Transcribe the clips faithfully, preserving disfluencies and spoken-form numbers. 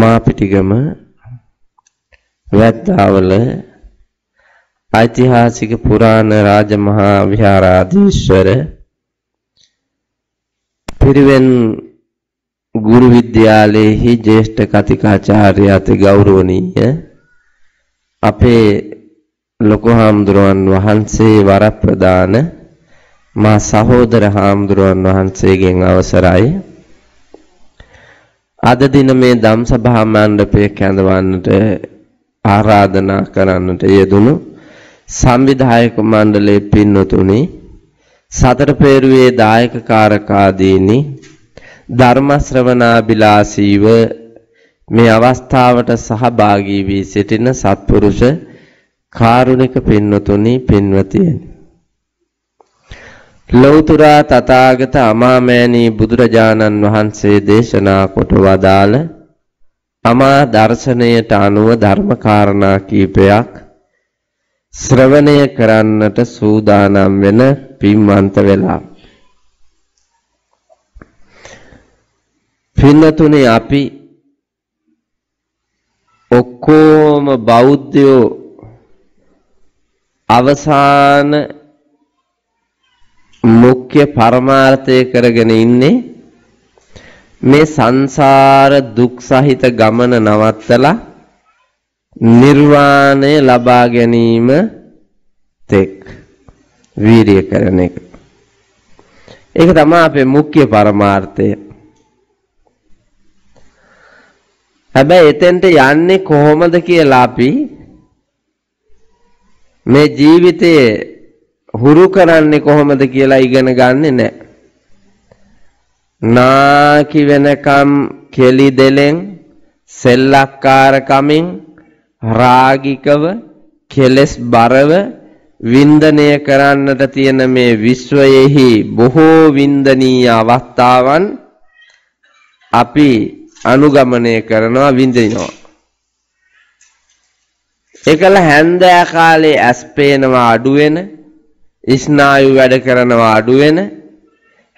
මාපිටිගම වැද්දාවල ඓතිහාසික පුරාණ රාජමහා විහාරාධීශවර පිරිවෙන් ගුරු විද්‍යාලයේහි ජ්‍යෙෂ්ඨ කතිකාචාර්ය අති ගෞරවනීය අපේ ලොකු හාමුදුරුවන් වහන්සේ වරප්‍රදාන මා සහෝදර හාමුදුරුවන් වහන්සේගෙන් අවසරයි. අද දින මේ ධම් සභා මණ්ඩපයේ කැඳවන්නට ආරාධනා කරන්නට යෙදුණු සංවිධායක මණ්ඩලයේ පින්වතුනි, සතර පෙරුවේ දායක කාරකාදීනි, ධර්ම ශ්‍රවණාබිලාසීව මේ අවස්ථාවට සහභාගී වී සිටින සත්පුරුෂ කාරුණික පින්වතුනි, පින්වතියනි, ලෞතර තථාගත අමාමෑණී බුදුරජාණන් වහන්සේ දේශනා කොට වදාළ අමා දර්ශනයට අනුව ධර්ම කාරණා කීපයක් ශ්‍රවණය කරන්නට සූදානම් වෙන පින්වන්ත වෙලා. පින්නතුනේ, අපි ඔක්කොම බෞද්ධයෝ අවසාන මුඛ්‍ය පරමාර්ථය කරගෙන ඉන්නේ මේ සංසාර දුක් සහිත ගමන නවත්තලා නිර්වාණය ලබා ගැනීම තෙක් වීර්ය කරන එක. ඒක තමයි අපේ මුඛ්‍ය පරමාර්ථය. හැබැයි එතෙන්ට යන්නේ කොහොමද කියලා අපි මේ ජීවිතයේ හුරු කරන්නේ කොහොමද කියලා ඉගෙන ගන්නෙ නැහැ. නාකි වෙනකම් කෙලි දෙලෙන්, සෙල්ලක්කාරකමින්, රාගිකව, කෙලස් බරව වින්දනය කරන්නට තියෙන මේ විශ්වයේහි බොහෝ වින්දනීය අවස්ථාවන් අපි අනුගමනය කරනවා, වින්දිනවා. ඒකල හැන්දෑ කාලේ ඇස් පේනවා අඩු වෙන, ස්නායු වැඩ කරනවා අඩු වෙන,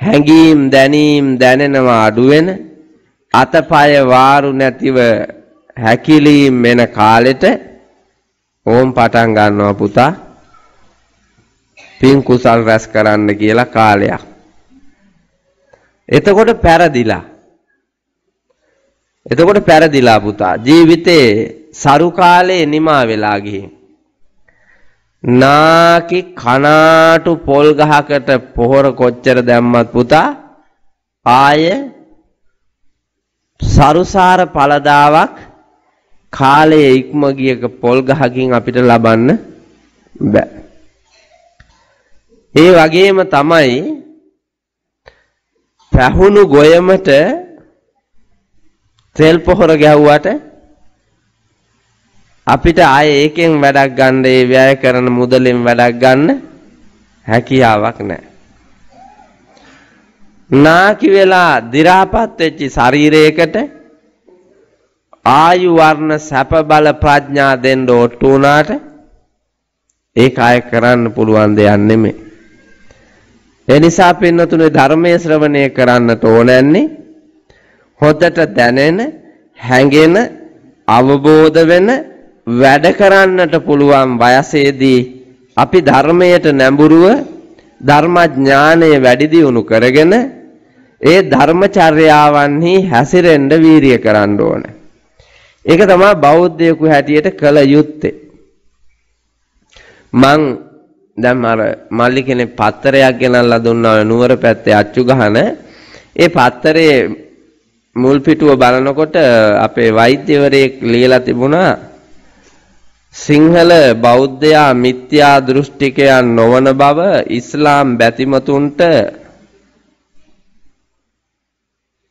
හැඟීම් දැනීම් දැනෙනවා අඩු වෙන, අතපය වාරු නැතිව හැකිලීම් වෙන කාලෙට ඕම් පටන් ගන්නවා පුතා පින් කුසල් රැස් කරන්න කියලා කාලයක්. එතකොට පැරදිලා එතකොට පැරදිලා පුතා ජීවිතේ සරු කාලේ නිමා වෙලා ගිහින් නාකි කනාටු පොල් ගහකට පොහොර කොච්චර දැම්මත් පුතා ආය සරුසාර පළදාවක් කාලයේ ඉක්ම ගියක පොල් ගහකින් අපිට ලබන්න බෑ. ඒ වගේම තමයි පැහුණු ගොයමට තෙල් පොහොර ගැහුවට අපිට ආය ඒකෙන් වැඩක් ගන්න, ඒ ව්‍යය කරන මුදලෙන් වැඩක් ගන්න හැකියාවක් නැහැ. නාකි වෙලා දි รา පත් වෙච්ච ශරීරයකට ආයු වර්ණ සැප බල ප්‍රඥා දෙන්න ඕට්ටු වුණාට ඒක ආය කරන්න පුළුවන් දෙයක් නෙමෙයි. ඒ නිසා පින්නතුනේ, ධර්මයේ ශ්‍රවණය කරන්නට ඕනන්නේ හොදට දැනෙන, හැඟෙන, අවබෝධ වෙන, වැඩ කරන්නට පුළුවන් වයසේදී අපි ධර්මයට නැඹුරුව ධර්මඥානය වැඩි දියුණු කරගෙන ඒ ධර්මචර්යාවන්හි හැසිරෙන්න වීරිය කරන්න ඕන. ඒක තමයි බෞද්ධයෙකු හැටියට කළ යුත්තේ. මං දැන් අර මල්ලි කෙනෙක් පත්තරයක් ගෙනල්ලා දුන්නා නුවර පැත්තේ අච්චු ගහන. ඒ පත්තරේ මුල් පිටුව බලනකොට අපේ වෛද්‍යවරයෙක් ලියලා තිබුණා, සිංහල බෞද්ධයා මිත්‍යා දෘෂ්ටිකයන් නොවන බව ඉස්ලාම් බැතිමතුන්ට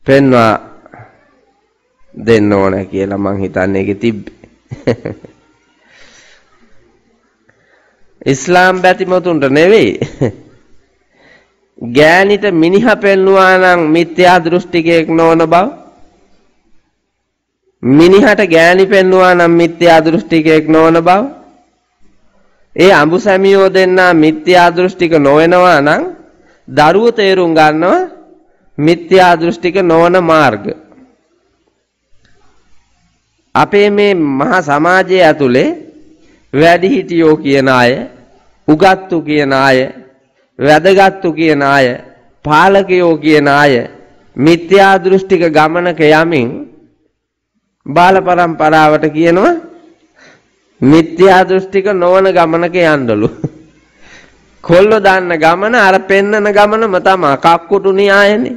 පෙන්වා දෙන්න ඕන කියලා. මං හිතන්නේ ඒක තිබ්බේ ඉස්ලාම් බැතිමතුන්ට නෙවෙයි, ගෑනිට මිනිහා පෙන්නවා නම් මිත්‍යා දෘෂ්ටිකයක් නොවන බව, මිනිහට ගෑණි පෙන්නවා නම් මිත්‍යා දෘෂ්ටිකයක් නොවන බව, ඒ අඹු සැමියෝ දෙන්නා මිත්‍යා දෘෂ්ටික නොවනවා නම් දරුවෝ තේරුම් ගන්නවා මිත්‍යා දෘෂ්ටික නොවන මාර්ග. අපේ මේ මහා සමාජය ඇතුලේ වැඩිහිටියෝ කියන අය, උගත්තු කියන අය, වැදගත්තු කියන අය, පාලකයෝ කියන අය මිත්‍යා දෘෂ්ටික ගමනක යමින් බාල පරම්පරාවට කියනවා මිත්‍යා දෘෂ්ටික නොවන ගමනක යන්නලු. කොල්ලෝ දාන්න ගමන අර පෙන්නන ගමනම තමයි කක්කුටු න්‍යායනේ.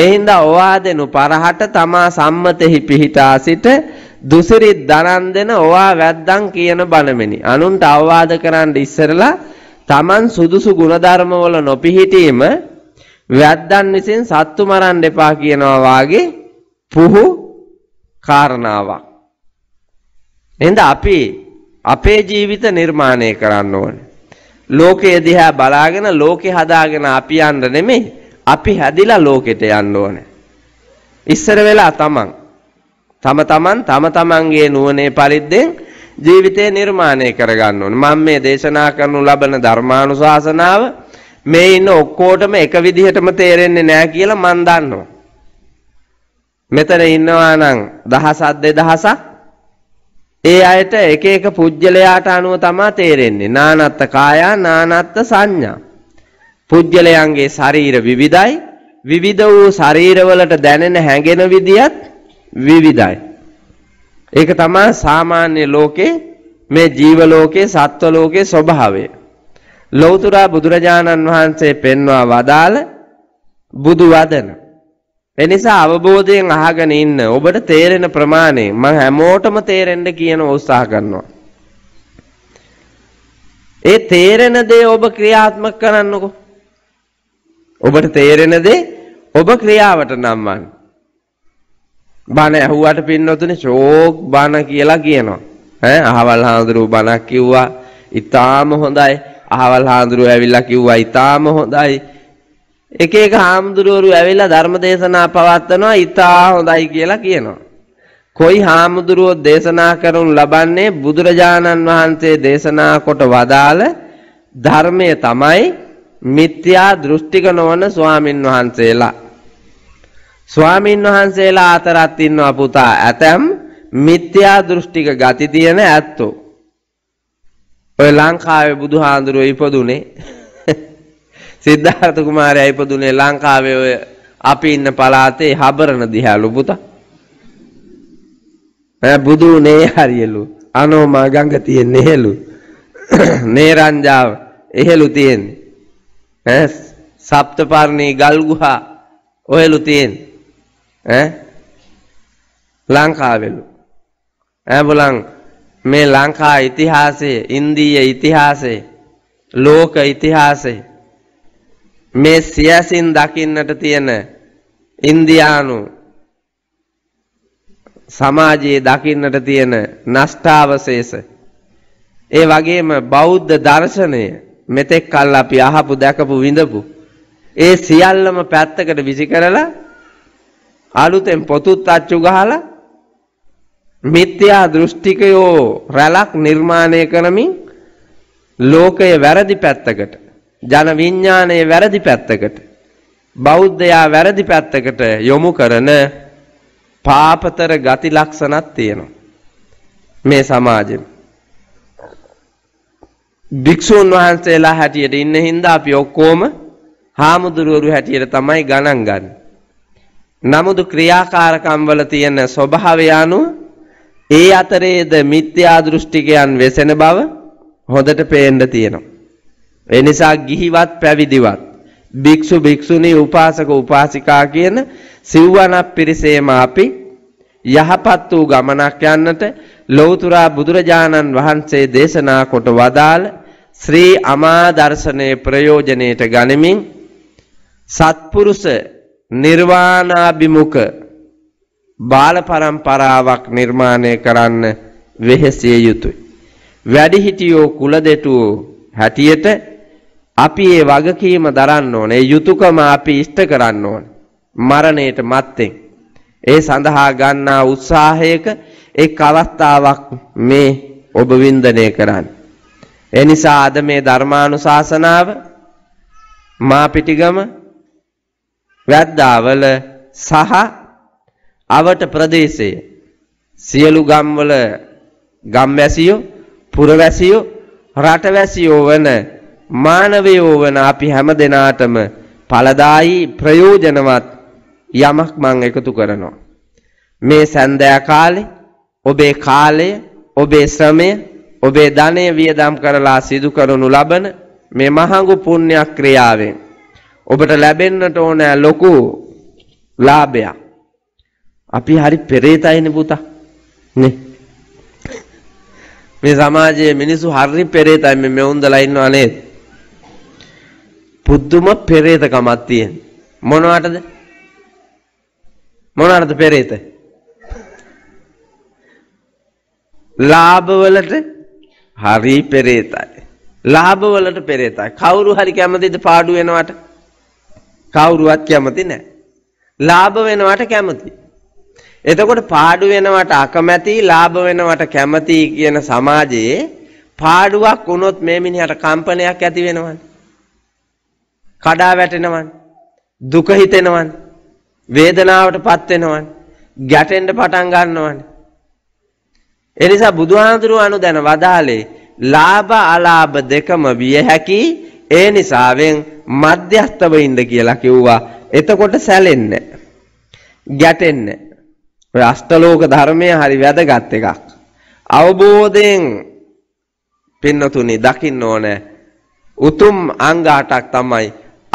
ඒ හින්දා ඔවා දෙනු පරහට තමා සම්මතෙහි පිහිටා සිට දුසිරිත් දරන් දෙන ඔවා වැද්දන් කියන බණමෙනි. අනුන්ට අවවාද කරන්න ඉස්සරලා තමන් සුදුසු ගුණධර්ම වල නොපිහිටීම වැද්දන් විසින් සත්තු මරන්න එපා කියනවා වාගේ පුහු කාරණාවක්. එහෙනම් අපි අපේ ජීවිත නිර්මාණය කරන්න ඕනේ. ලෝකයේ දිහා බලාගෙන ලෝකේ හදාගෙන අපි යන්න නෙමෙයි, අපි හැදිලා ලෝකෙට යන්න ඕනේ. ඉස්සර වෙලා තමන් තම තමන් තම තමන්ගේ නුවණේ පරිද්දෙන් ජීවිතේ නිර්මාණය කරගන්න ඕනේ. මම මේ දේශනා කරනු ලබන ධර්මානුශාසනාව මේ ඉන්න ඔක්කොටම එක විදිහටම තේරෙන්නේ නැහැ කියලා මම දන්නවා. මෙතන ඉන්නවා නම් දහසක් දෙදහසක් ඒ අයට එක එක පුජ්‍යලයාට අනුව තමයි තේරෙන්නේ. නානත්ත කායා නානත්ත සංඥා. පුජ්‍යලයන්ගේ ශරීර විවිධයි. විවිධ වූ ශරීරවලට දැනෙන හැඟෙන විදියත් විවිධයි. ඒක තමයි සාමාන්‍ය ලෝකේ මේ ජීව ලෝකේ සත්ව ලෝකේ ස්වභාවය. ලෞතර බුදුරජාණන් වහන්සේ පෙන්වා වදාළ බුදු වදන. එනිසා අවබෝධයෙන් අහගෙන ඉන්න ඔබට තේරෙන ප්‍රමාණය මම හැමෝටම තේරෙන්න කියන උත්සාහ කරනවා. ඒ තේරෙන දේ ඔබ ක්‍රියාත්මක කරන්නකෝ. ඔබට තේරෙන දේ ඔබ ක්‍රියාවට නම්වන්න. බණ ඇහුවාට පින්නොතුනේ ශෝක් බණ කියලා කියනවා. ඈ අහවල් හාඳුරු බණක් කිව්වා ඊටාම හොඳයි. අහවල් හාඳුරු ඇවිල්ලා කිව්වා ඊටාම හොඳයි. එක එක හාමුදුරුවරු ඇවිල්ලා ධර්ම දේශනා පවත්වනවා ඉතා හොඳයි කියලා කියනවා. කොයි හාමුදුරුවෝ දේශනා කරුන් ලබන්නේ බුදුරජාණන් වහන්සේ දේශනා කොට වදාළ ධර්මය තමයි මිත්‍යා දෘෂ්ටික නොවන ස්වාමින් වහන්සේලා. ස්වාමින් වහන්සේලා අතරත් ඉන්නවා පුතා ඇතම් මිත්‍යා දෘෂ්ටික ගති තියෙන ඇත්තෝ. ඔය ලංකාවේ බුදුහාඳුරුවෝ ඉපදුනේ සිද්ධාර්ථ කුමාරයා ඉපදුනේ ලංකාවේ ඔය අපි ඉන්න පළාතේ හබරණ දිහාලු පුතා. ඈ බුදුනේ හරියලු. අනෝ මා ගංග තියෙන්නේ එහෙලු. නේරංජාව එහෙලු තියෙන්නේ. ඈ සප්තපර්ණී ගල්ගුහා ඔහෙලු තියෙන්නේ. ඈ ලංකාවේලු. ඈ බලන් මේ ලංකා ඉතිහාසයේ, ඉන්දීය ඉතිහාසයේ, ලෝක ඉතිහාසයේ මේ සියසින් දකින්නට තියෙන ඉන්දියානු සමාජයේ දකින්නට තියෙන නෂ්ඨාවශේෂ ඒ වගේම බෞද්ධ දර්ශනය මෙතෙක් කල් අපි අහපු දැකපු විඳපු ඒ සියල්ලම පැත්තකට විසි කරලා අලුතෙන් පොතුත් අච්චු ගහලා මිත්‍යා දෘෂ්ටිකයෝ රැලක් නිර්මාණය කරමින් ලෝකය වැරදි පැත්තකට, ජන විඥානයේ වැරදි පැත්තකට, බෞද්ධයා වැරදි පැත්තකට යොමු කරන පාපතර ගති ලක්ෂණක් තියෙනවා මේ සමාජෙම. භික්ෂුන් වහන්සේලා හැටියට ඉන්න හින්දා අපි ඔක්කොම හාමුදුරුවරු හැටියට තමයි ගණන් ගන්න. නමුදු ක්‍රියාකාරකම් වල තියෙන ස්වභාවය අනුව ඒ අතරේද මිත්‍යා දෘෂ්ටිකයන් වෙසෙන බව හොඳට පේන්න තියෙනවා. ඒ නිසා ගිහිවත් පැවිදිවත් භික්ෂු භික්ෂුණී උපාසක උපාසිකා කියන සිව්වනක් පිරිසේම අපි යහපත් වූ ගමනක් යන්නට ලෞතර බුදුරජාණන් වහන්සේ දේශනා කොට වදාළ ශ්‍රී අමා දර්ශනයේ ප්‍රයෝජනයට ගනිමින් සත්පුරුෂ නිර්වාණාභිමුඛ බාල පරම්පරාවක් නිර්මාණය කරන්න වෙහෙසිය යුතුය. වැඩිහිටියෝ කුලදෙටුවෝ හැටියට අපි ඒ වගකීම දරන්න ඕනේ. ඒ යුතුයකම අපි ඉෂ්ට කරන්න ඕනේ. මරණයට මත්තෙන් ඒ සඳහා ගන්නා උත්සාහයක එක් අවස්ථාවක් මේ ඔබ වින්දනය කරන්න. ඒ නිසා අද මේ ධර්මානුශාසනාව මාපිටිගම වැද්දාවල සහ අවට ප්‍රදේශයේ සියලු ගම්වල ගම්වැසියෝ පුරවැසියෝ රටවැසියෝ වන මානවයෝ වන අපි හැම දෙනාටම ඵලදායි ප්‍රයෝජනවත් යමක් මම එකතු කරනවා. මේ සන්දයා කාලේ ඔබේ කාලය, ඔබේ ශ්‍රමය, ඔබේ ධනය වියදම් කරලා සිදු කරනු ලබන මේ මහඟු පුණ්‍ය ක්‍රියාවෙන් ඔබට ලැබෙන්නට ඕන ලොකු ලාභයක්. අපි හරි පෙරේතයිනේ පුතා නේ. මේ සමාජයේ මිනිස්සු හරි පෙරේතයි. මේ මෙවුන්දලා ඉන්නවා නේද? පුදුම පෙරේතකමක් තියෙන. මොනවටද? මොනවටද පෙරේත? ලාභ වලට හරි පෙරේතයි. ලාභ වලට පෙරේතයි. කවුරු හරි කැමතිද පාඩු වෙනවට? කවුරුවත් කැමති නැහැ. ලාභ වෙනවට කැමති. එතකොට පාඩු වෙනවට අකමැති, ලාභ වෙනවට කැමති කියන සමාජයේ පාඩුවක් වුණොත් මේ මිනිහට කම්පනයක් ඇති වෙනවනේ. කඩා වැටෙනවනේ. දුක හිතෙනවනේ. වේදනාවටපත් වෙනවනේ. ගැටෙන්න පටන් ගන්නවනේ. ඒ නිසා බුදුහාඳුරුවෝ අනුදැන වදාලේ ලාභ අලාභ දෙකම විය හැකි, ඒ නිසාවෙන් මධ්‍යස්ථව ඉන්න කියලා කිව්වා. එතකොට සැලෙන්න, ගැටෙන්න. ඔය අෂ්ටලෝක ධර්මය හරි වැදගත් එකක්. අවබෝධයෙන් පින්නතුනි දකින්න ඕනේ උතුම් අංග අටක් තමයි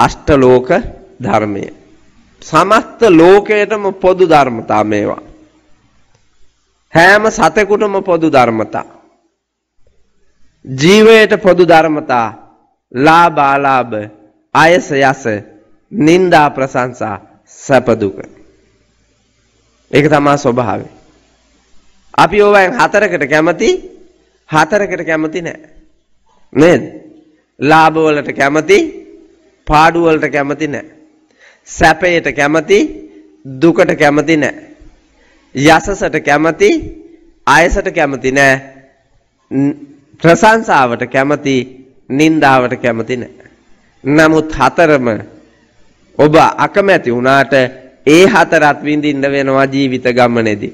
අෂ්ටලෝක ධර්මය. සමස්ත ලෝකයටම පොදු ධර්මතා මේවා. හැම සතෙකුටම පොදු ධර්මතා. ජීවයට පොදු ධර්මතා. ලාභ අලාභ, අයස යස, නින්දා ප්‍රශංසා, සැප දුක. ඒක තමයි ස්වභාවය. අපි ඕවෙන් හතරකට කැමති, හතරකට කැමති නැහැ නේද? ලාභ වලට කැමති, පාඩු වලට කැමති නැහැ. සැපයට කැමති, දුකට කැමති නැහැ. යසසට කැමති, අයසට කැමති නැහැ. ප්‍රශංසාවට කැමති, නින්දාවට කැමති නැහැ. නමුත් හතරම ඔබ අකමැති වුණාට ඒ හතරත් විඳින්න වෙනවා ජීවිත ගමනේදී.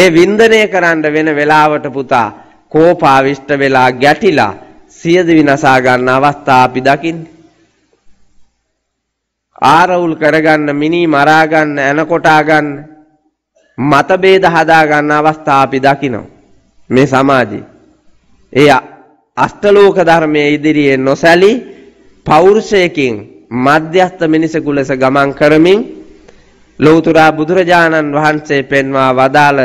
ඒ වින්දනය කරන්න වෙන වෙලාවට පුතා කෝපාවිෂ්ඨ වෙලා ගැටිලා සියද විනාශා ගන්න අවස්ථා අපි දකින්නේ. ආරවුල් කරගන්න, මිනි මරා ගන්න, එනකොටා ගන්න, මතභේද හදා ගන්න අවස්ථා අපි දකිනවා මේ සමාජයේ. ඒ අෂ්ටලෝක ධර්මයේ ඉදිරියේ නොසැලී පෞරුෂයකින් මධ්‍යස්ථ මිනිසෙකු ලෙස ගමන් කරමින් ලෞතර බුදුරජාණන් වහන්සේ පෙන්වා වදාළ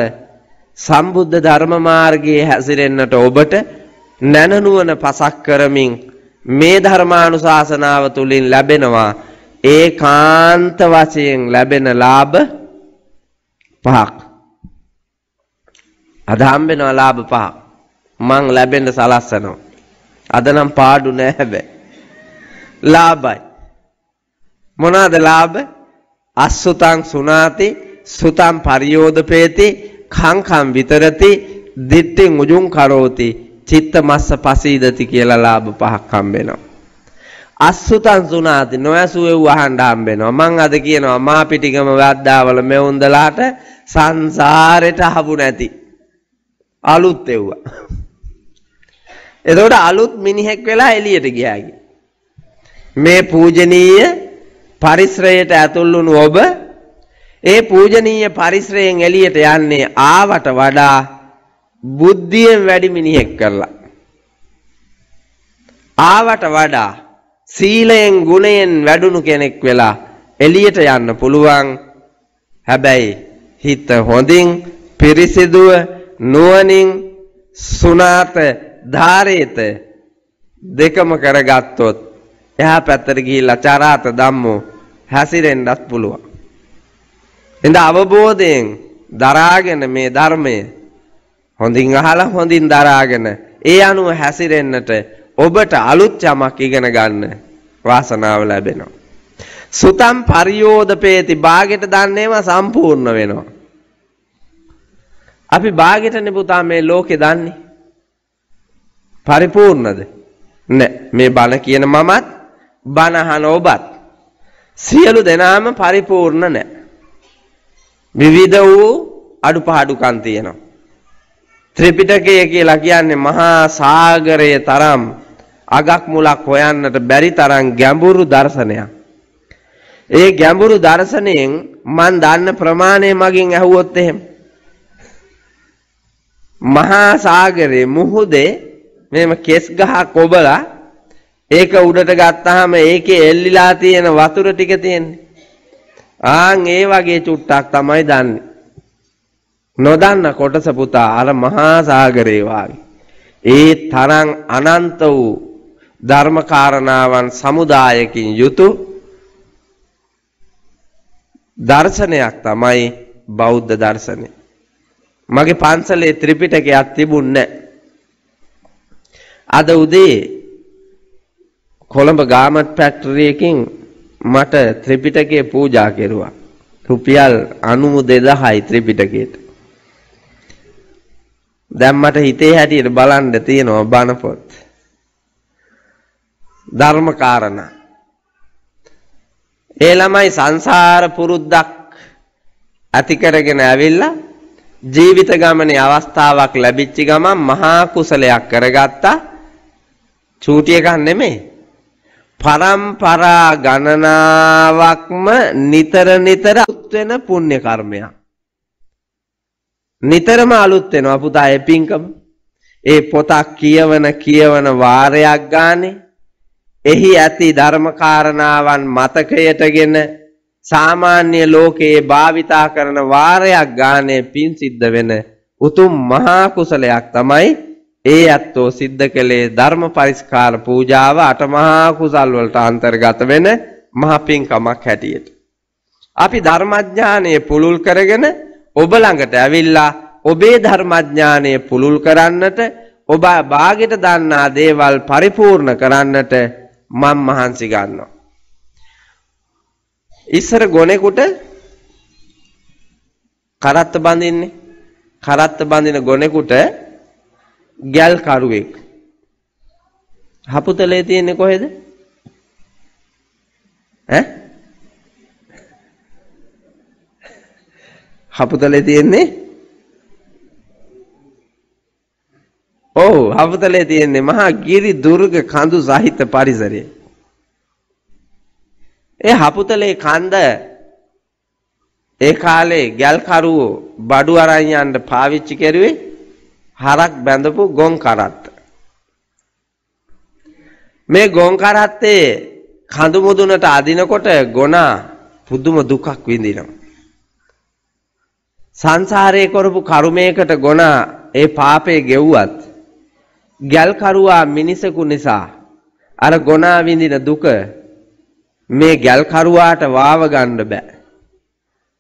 සම්බුද්ධ ධර්ම මාර්ගයේ හැසිරෙන්නට ඔබට නැනනුවන පසක් කරමින් මේ ධර්මානුශාසනාව තුලින් ලැබෙනවා ඒකාන්ත වශයෙන් ලැබෙන ලාභ පහක්. අද හම්බෙනවා ලාභ පහක්. මං ලැබෙන්න සලස්සනවා. අද නම් පාඩු නෑ හැබැයි. ලාභයි. මොනවාද ලාභ? අසුතං සුනාති, සුතං පරියෝදපේති, කංකං විතරති, දිට්ඨි මුජුං කරෝති, චිත්ත මස්ස පසීදති කියලා ලාභ පහක් හම්බෙනවා. අසුතං සුනාති, නොඇසුවෙව් අහන්න හම්බෙනවා. මං අද කියනවා මා පිටිගම වැද්දාවල මෙවුන්දලාට සංසාරෙට හබු නැති අලුත් එව්වා. එතකොට අලුත් මිනිහෙක් වෙලා එළියට ගියාගේ. මේ පූජනීය පරිසරයට ඇතුල් වුණු ඔබ ඒ පූජනීය පරිසරයෙන් එළියට යන්නේ ආවට වඩා බුද්ධියෙන් වැඩි මිනිහෙක් කරලා. ආවට වඩා සීලයෙන් ගුණයෙන් වැඩුණු කෙනෙක් වෙලා එළියට යන්න පුළුවන්. හැබැයි හිත හොඳින් පිරිසිදුව නුවණින් සුණාත ධාරේත දෙකම කරගත්තොත් එහා පැත්තට ගිහිල්ලා චරාත ධම්මෝ හැසිරෙන්නත් පුළුවන්. එඳ අවබෝධයෙන් දරාගෙන මේ ධර්මය හොඳින් අහලා හොඳින් දරාගෙන ඒ අනුව හැසිරෙන්නට ඔබට අලුත් යමක් ඉගෙන ගන්න වාසනාව ලැබෙනවා. සුතම් පරියෝදපේති, භාගෙට දන්නේම සම්පූර්ණ වෙනවා. අපි භාගෙටනේ පුතා මේ ලෝකේ දන්නේ. පරිපූර්ණද? නෑ. මේ බණ කියන මමත් බණහන ඔබත් සියලු දෙනාම පරිපූර්ණ නැහැ. විවිධ වූ අඩුපාඩුකම් තියෙනවා. ත්‍රිපිටකය කියලා කියන්නේ මහා සාගරයේ තරම් අගක් මුලක් හොයන්නට බැරි තරම් ගැඹුරු දර්ශනයක්. ඒ ගැඹුරු දර්ශනයෙන් මන් දන්න ප්‍රමාණය මගින් ඇහුවොත් එහෙම මහා සාගරයේ මුහුදේ මේම කෙස් ගහ කොබලා ඒක උඩට ගත්තාම ඒකේ එල්ලිලා තියෙන වතුර ටික තියෙන්නේ. ආන් ඒ වගේ චුට්ටක් තමයි දන්නේ. නොදන්න කොටස පුතා අර මහා සාගරේ වාගේ. ඒ තරම් අනන්ත වූ ධර්ම කාරණාවන් සමුදායකින් යුතු දර්ශනයක් තමයි බෞද්ධ දර්ශනය. මගේ පන්සලේ ත්‍රිපිටකයක් තිබුණේ නැහැ. අද උදේ කොළඹ ගාමට් ෆැක්ටරියකින් මට ත්‍රිපිටකය පූජා කෙරුවා. රුපියල් අනූ දෙදහයි ත්‍රිපිටකයට. දැන් මට හිතේ හැටියට බලන්න තියෙනවා බණපොත්. ධර්ම කාරණා. ඒ ළමයි සංසාර පුරුද්දක් ඇති කරගෙන ඇවිල්ලා ජීවිත ගමනේ අවස්ථාවක් ලැබිච්ච ගමන් මහා කුසලයක් කරගත්තා. චූටි එකක් නෙමෙයි. පරම්පරා ගණනාවක්ම නිතර නිතර අලුත් වෙන පුණ්‍ය කර්මයක්. නිතරම අලුත් වෙනවා පුතා ඒ පින්කම. ඒ පොතක් කියවන කියවන වාරයක් ගානේ එහි ඇති ධර්ම කාරණාවන් මතකයටගෙන සාමාන්‍ය ලෝකයේ භාවිතා කරන වාරයක් ගානේ පින් සිද්ධ වෙන උතුම් මහා කුසලයක් තමයි ඒ අත්තෝ සිද්ධ කළේ ධර්ම පරිස්කාර පූජාව අටමහා කුසල් වලට අන්තර්ගත වෙන මහ පින්කමක් හැටියට. අපි ධර්මඥානය පුළුල් කරගෙන ඔබ ළඟට ඇවිල්ලා ඔබේ ධර්මඥානය පුළුල් කරන්නට ඔබ භාගෙට දන්නා දේවල් පරිපූර්ණ කරන්නට මම මහන්සි ගන්නවා. ඉස්සර ගොනෙකුට කරත්ත බඳින්නේ. කරත්ත බඳින ගොනෙකුට ගැල් කරුවෙක් හපුතලේ තියෙන්නේ කොහෙද? ඈ හපුතලේ තියෙන්නේ? ඔව් හපුතලේ තියෙන්නේ මහා ගිරි දුර්ග කඳු සහිත පරිසරය. ඒ හපුතලේ කඳ ඒ කාලේ ගැල් කරුවෝ බඩු අරන් යන්න පාවිච්චි කරුවේ හරක් බැඳපු ගොන් කරත්ත. මේ ගොන් කරත්තේ කඳු මුදුනට අදිනකොට ගොනා පුදුම දුකක් විඳිනවා. සංසාරේ කරපු කර්මයකට ගොනා ඒ පාපේ ගෙව්වත් ගැල් කරුවා මිනිසෙකු නිසා අර ගොනා විඳින දුක මේ ගැල් කරුවාට වාව ගන්න බෑ.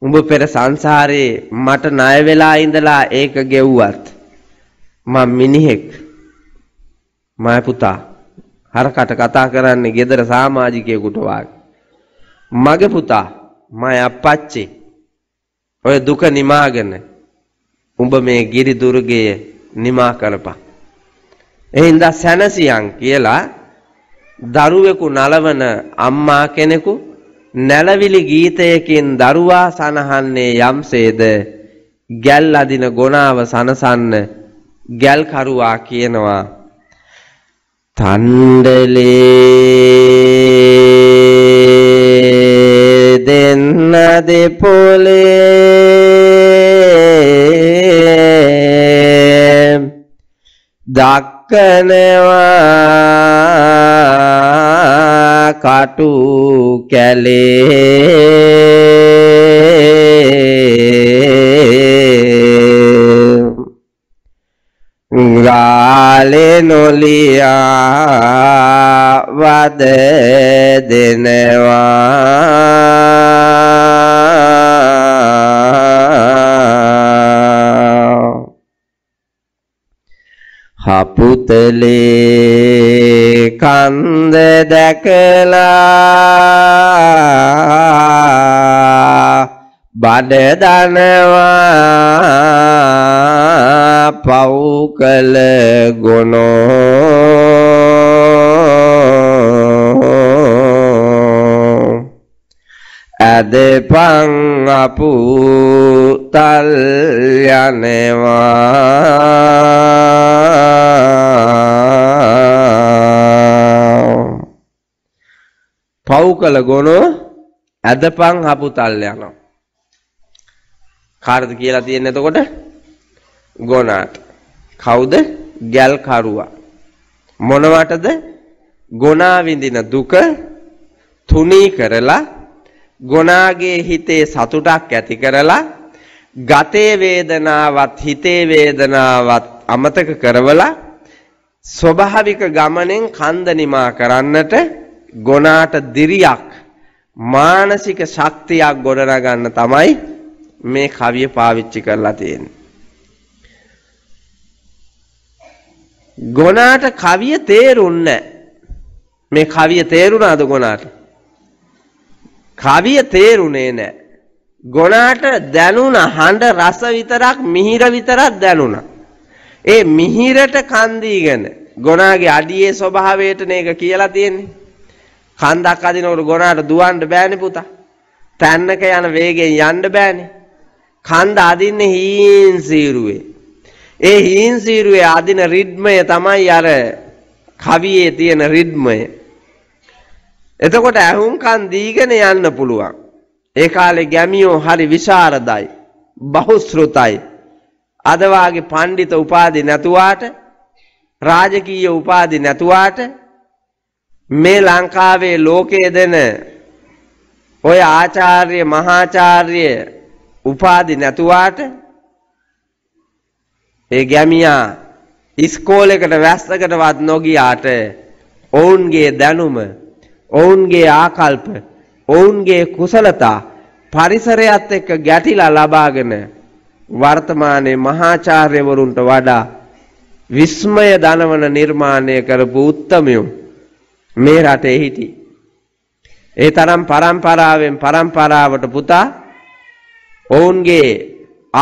උඹ පෙර සංසාරේ මට ණය වෙලා ඉඳලා ඒක ගෙව්වත් මම මිනිහෙක්. මම පුතා හරකට කතා කරන්නේ ගෙදර සමාජිකයෙකුට වාගේ. මගේ පුතා මම අපච්චි. ඔය දුක නිමාගෙන උඹ මේ ගිරි දුර්ගයේ නිමා කරපන්. එහෙනම් සැනසියන් කියලා දරුවෙකු නලවන අම්මා කෙනෙකු නැලවිලි ගීතයකින් දරුවා සනහන්නේ යම්සේද ගැල් අදින ගොනාව සනසන්න ගැල් කරුවා කියනවා තණ්ඩලේ දෙන්න දෙපොලේ දක්කනවා කටු කැලේ ගාලේ නොලියා වද දෙනවා හපුතලේ කන්ද දැකලා බඩ දනවා පෞකල ගොනෝ දෙපං අපුතල් යනවා. පව් කළ ගොනු ඇදපං අපුතල් යනවා. කාර්ද කියලා තියෙන්නේ එතකොට ගොනාට. කවුද? ගැල් කරුවා. මොනවටද? ගොනා විඳින දුක තුනී කරලා ගොනාගේ හිතේ සතුටක් ඇති කරලා ගතේ වේදනාවත් හිතේ වේදනාවත් අමතක කරවලා ස්වභාවික ගමනෙන් කන්ද නිමා කරන්නට ගොනාට දිරියක් මානසික ශක්තියක් ගොඩනගා ගන්න තමයි මේ කවිය පාවිච්චි කරලා තියෙන්නේ. ගොනාට කවිය තේරුන්නේ මේ කවිය තේරුණාද ගොනාට? කවිය තේරුනේ නැහැ. ගොනාට දැනුණා හඬ රස විතරක්, මිහිර විතරක් දැනුණා. ඒ මිහිරට කන් දීගෙන ගොනාගේ අඩියේ ස්වභාවයට මේක කියලා තියෙන්නේ. කන්දක් අදිනකොට ගොනාට දුවන්න බෑනේ පුතා. තැන්නක යන වේගෙන් යන්න බෑනේ. කන්ද අදින්නේ හීන් සීරුවේ. ඒ හීන් සීරුවේ අදින රිද්මය තමයි අර කවියේ තියෙන රිද්මය. එතකොට ඇහුම්කන් දීගෙන යන්න පුළුවන්. ඒ කාලේ ගැමියෝ හරි විශාරදයි, බහුශ්‍රොතයි. අද වාගේ පඬිත උපාධි නැතුවාට, රාජකීය උපාධි නැතුවාට මේ ලංකාවේ ලෝකයේ දෙන ඔය ආචාර්ය මහාචාර්ය උපාධි නැතුවාට ඒ ගැමියා ඉස්කෝලේකට වැස්සකටවත් නොගියාට ඔවුන්ගේ දැනුම, ඔවුන්ගේ ආකල්ප, ඔවුන්ගේ කුසලතා පරිසරයත් එක්ක ගැටිලා ලබාගෙන වර්තමානයේ මහාචාර්යවරුන්ට වඩා විස්මය දනවන නිර්මාණය කරපු උත්තමයෝ මේ රටේ හිටි. ඒ තරම් පරම්පරාවෙන් පරම්පරාවට පුතා ඔවුන්ගේ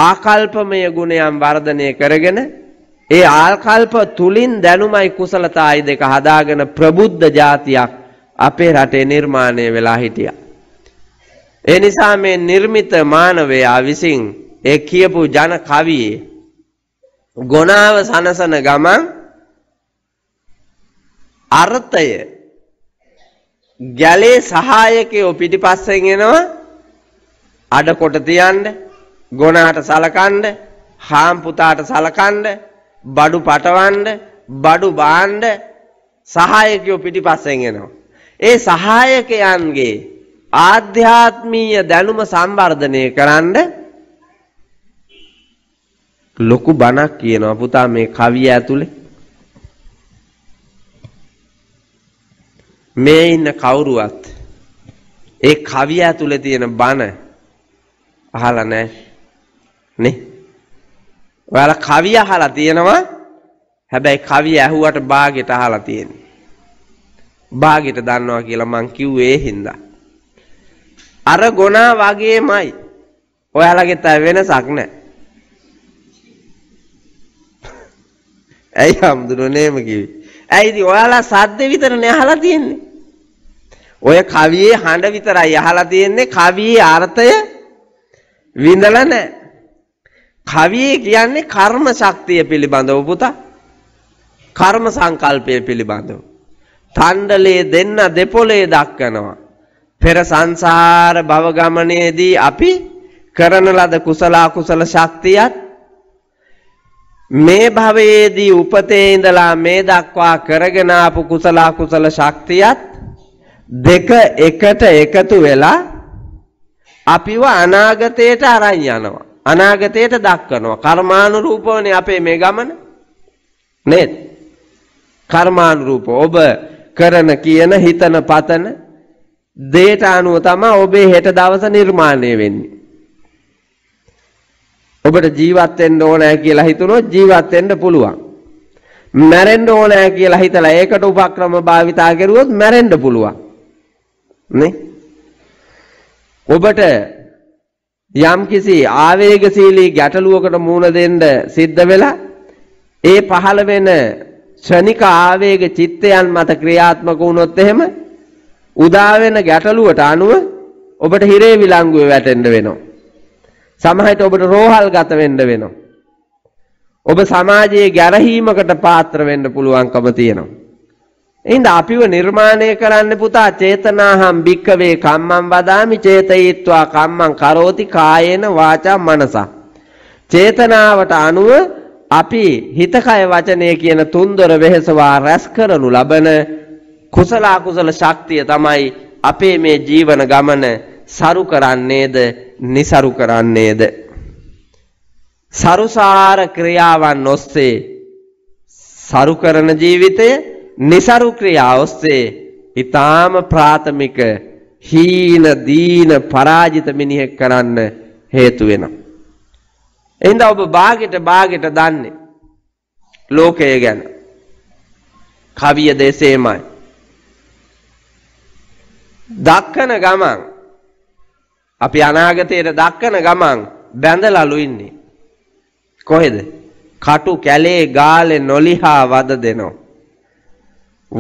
ආකල්පමය ගුණයන් වර්ධනය කරගෙන ඒ ආකල්ප තුලින් දැනුමයි කුසලතායි දෙක හදාගෙන ප්‍රබුද්ධ ජාතියක් අපේ රටේ නිර්මාණය වෙලා හිටියා. ඒ නිසා මේ නිර්මිත මානවයා විසින් ඒ කියපු ජන කවියේ ගොනාව සනසන ගමන් අර්ථය ගැලේ සහායකයෝ පිටිපස්සෙන් එනවා අඩ කොට තියන්න, ගොනාට සලකන්න, හාම් පුතාට සලකන්න, බඩු පටවන්න, බඩු බාන්න සහායකයෝ පිටිපස්සෙන් එනවා. ඒ සහායකයන්ගේ ආධ්‍යාත්මීය දැනුම සංවර්ධනය කරන්න ලොකු බණක් කියනවා පුතා මේ කවිය ඇතුලේ. මේ ඉන්න කවුරුවත් ඒ කවිය ඇතුලේ තියෙන බණ අහලා නැහැ නේ. ඔයාලා කවිය අහලා තියෙනවා, හැබැයි කවිය ඇහුවට බාගෙට අහලා තියෙන්නේ. බාගෙට දන්නවා කියලා මං කිව්වේ ඒ හින්දා. අර ගොනා වගේමයි. ඔයාලගේ තව වෙනසක් නැහැ. ඇයි හම්දුනේම කිව්වේ? ඇයිද ඔයාලා සද්ද විතරනේ අහලා තියෙන්නේ. ඔය කවියේ හඬ විතරයි අහලා තියෙන්නේ. කවියේ අර්ථය විඳලා නැහැ. කවිය කියන්නේ කර්ම ශක්තිය පිළිබඳව පුතා. කර්ම සංකල්පය පිළිබඳව. තණ්ඩලේ දෙන්න දෙපොලේ දක්වනවා. පෙර සංසාර භව ගමනේදී අපි කරන ලද කුසල අකුසල ශක්තියත් මේ භවයේදී උපතේ ඉඳලා මේ දක්වා කරගෙන ආපු කුසල අකුසල ශක්තියත් දෙක එකට එකතු වෙලා අපිව අනාගතයට අරන් යනවා. අනාගතයට දක්වනවා. කර්මානුරූපවනේ අපේ මේ ගමන නේද? කර්මානුරූප ඔබ කරන කියන හිතන පතන දේට අනුව තමයි ඔබේ හෙට දවස නිර්මාණය වෙන්නේ. ඔබට ජීවත් වෙන්න ඕනෑ කියලා හිතුනොත් ජීවත් වෙන්න පුළුවන්. මැරෙන්න ඕනෑ කියලා හිතලා ඒකට උපක්‍රම භාවිතා කරුවොත් මැරෙන්න පුළුවන්. නේ? ඔබට යම්කිසි ආවේගශීලී ගැටලුවකට මුහුණ දෙන්න සිද්ධ වෙලා ඒ පහළ වෙන ශනික ආවේග චිත්තයන් මත ක්‍රියාත්මක වුණොත් එහෙම උදා වෙන ගැටලුවට අනුව ඔබට හිරේ විලංගුවේ වැටෙන්න වෙනවා. සමහරට ඔබට රෝහල් ගත වෙන්න වෙනවා. ඔබ සමාජයේ ගැරහීමකට පාත්‍ර වෙන්න පුළුවන්කම තියෙනවා. එහෙනම් අපිව නිර්මාණය කරන්න පුතා චේතනාහම් භික්කවේ කම්මං වදාමි චේතයීත්වා කම්මං කරෝති කායේන වාචා මනසා. චේතනාවට අනුව අපි හිත කය වචනය කියන තුන්දොර වෙහෙසවා රැස් කරනු ලබන කුසල අකුසල ශක්තිය තමයි අපේ මේ ජීවන ගමන සරු කරන්නේද නිසරු කරන්නේද. සරුසාර ක්‍රියාවන් ඔස්සේ සරු කරන ජීවිතය නිසරු ක්‍රියා ඔස්සේ ඊටාම ප්‍රාථමික හීන දීන පරාජිත මිනිහෙක් කරන්න හේතු වෙනවා. එහෙනම් ඔබ බාගෙට බාගෙට දන්නේ ලෝකය ගැන කවිය දෙසේමයි. දක්කන ගමන් අපි අනාගතයට දක්කන ගමන් බැඳලාලු ඉන්නේ කොහෙද? කටු කැලේ ගාලේ නොලිහා වද දෙනවා.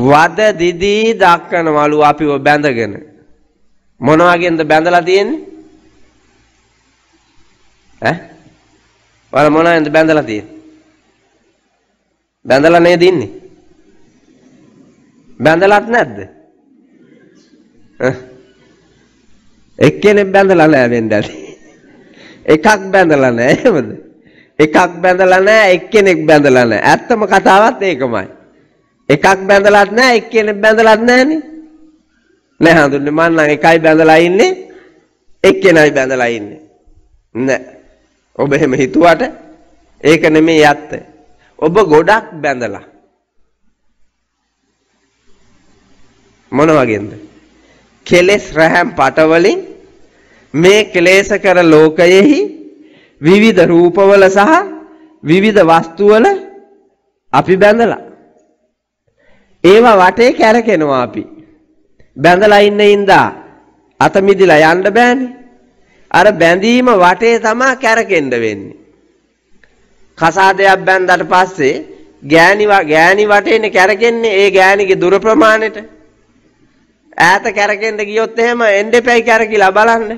වද දිදී දක්කනවලු අපිව බැඳගෙන. මොනවාගෙන්ද බැඳලා තියෙන්නේ? ඈ වල මොනවාෙන්ද බැඳලා තියෙන්නේ? බැඳලා නේද ඉන්නේ? බැඳලත් නැද්ද? එක්කෙනෙක් බැඳලා නැහැ වෙන්න ඇති. එකක් බැඳලා නැහැ එහෙමද? එකක් බැඳලා නැහැ එක්කෙනෙක් බැඳලා නැහැ. ඇත්තම කතාවත් ඒකමයි. එකක් බැඳලත් නැහැ එක්කෙනෙක් බැඳලත් නැහනේ. නෑ හඳුන්නේ මං නම් එකයි බැඳලා ඉන්නේ එක්කෙනයි බැඳලා ඉන්නේ. නෑ ඔබ එහෙම හිතුවට ඒක නෙමෙයි ඇත්ත. ඔබ ගොඩක් බැඳලා. මොන වගේද? කෙලෙස් රැහැම් පටවලින් මේ කෙලෙස කර ලෝකයෙහි විවිධ රූපවල සහ විවිධ වස්තුවල අපි බැඳලා. ඒවා වටේ කැරකෙනවා අපි. බැඳලා ඉන්න ඉඳා අත මිදිලා යන්න බෑනේ. අර බැඳීම වටේ තමයි කැරකෙන්න වෙන්නේ. කසාදයක් බැඳලා පස්සේ ගෑණි ගෑණි වටේනේ කැරකෙන්නේ. ඒ ගෑණිගේ දුර ප්‍රමාණයට ඈත කැරකෙන්න ගියොත් එහෙම එන්නෙපැයි කැරකිලා බලන්න.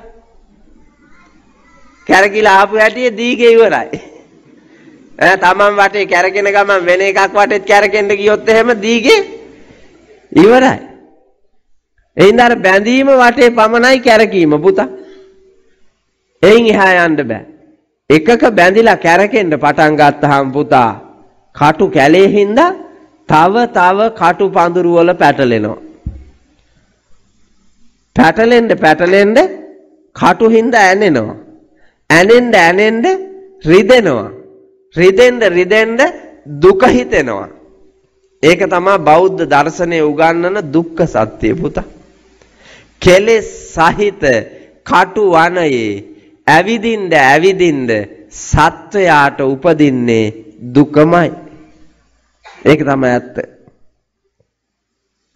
කැරකිලා ආපු හැටියේ දීගේ ඉවරයි. ඈ තමන් වටේ කැරකෙන ගමන් වෙන එකක් වටේත් කැරකෙන්න ගියොත් එහෙම දීගේ ඉවරයි. එහෙනම් අර බැඳීම වටේ පමණයි කැරකීම පුතා. එයින් එහා යන්න බෑ. එකක බැඳිලා කැරකෙන්න පටන් ගත්තාම පුතා කටු කැලේ හින්දා තව තව කටු පඳුරු වල පැටලෙනවා. පැටලෙන්න පැටලෙන්න කටු හින්දා ඇනෙනවා. ඇනෙන්න ඇනෙන්න රිදෙනවා. රිදෙන්න රිදෙන්න දුක හිතෙනවා. ඒක තමයි බෞද්ධ දර්ශනයේ උගන්වන දුක්ඛ සත්‍ය පුතා. කෙලෙස් සහිත කටු වනයේ ඇවිදින්ද ඇවිදින්ද සත්වයාට උපදින්නේ දුකමයි. ඒක තමයි ඇත්ත.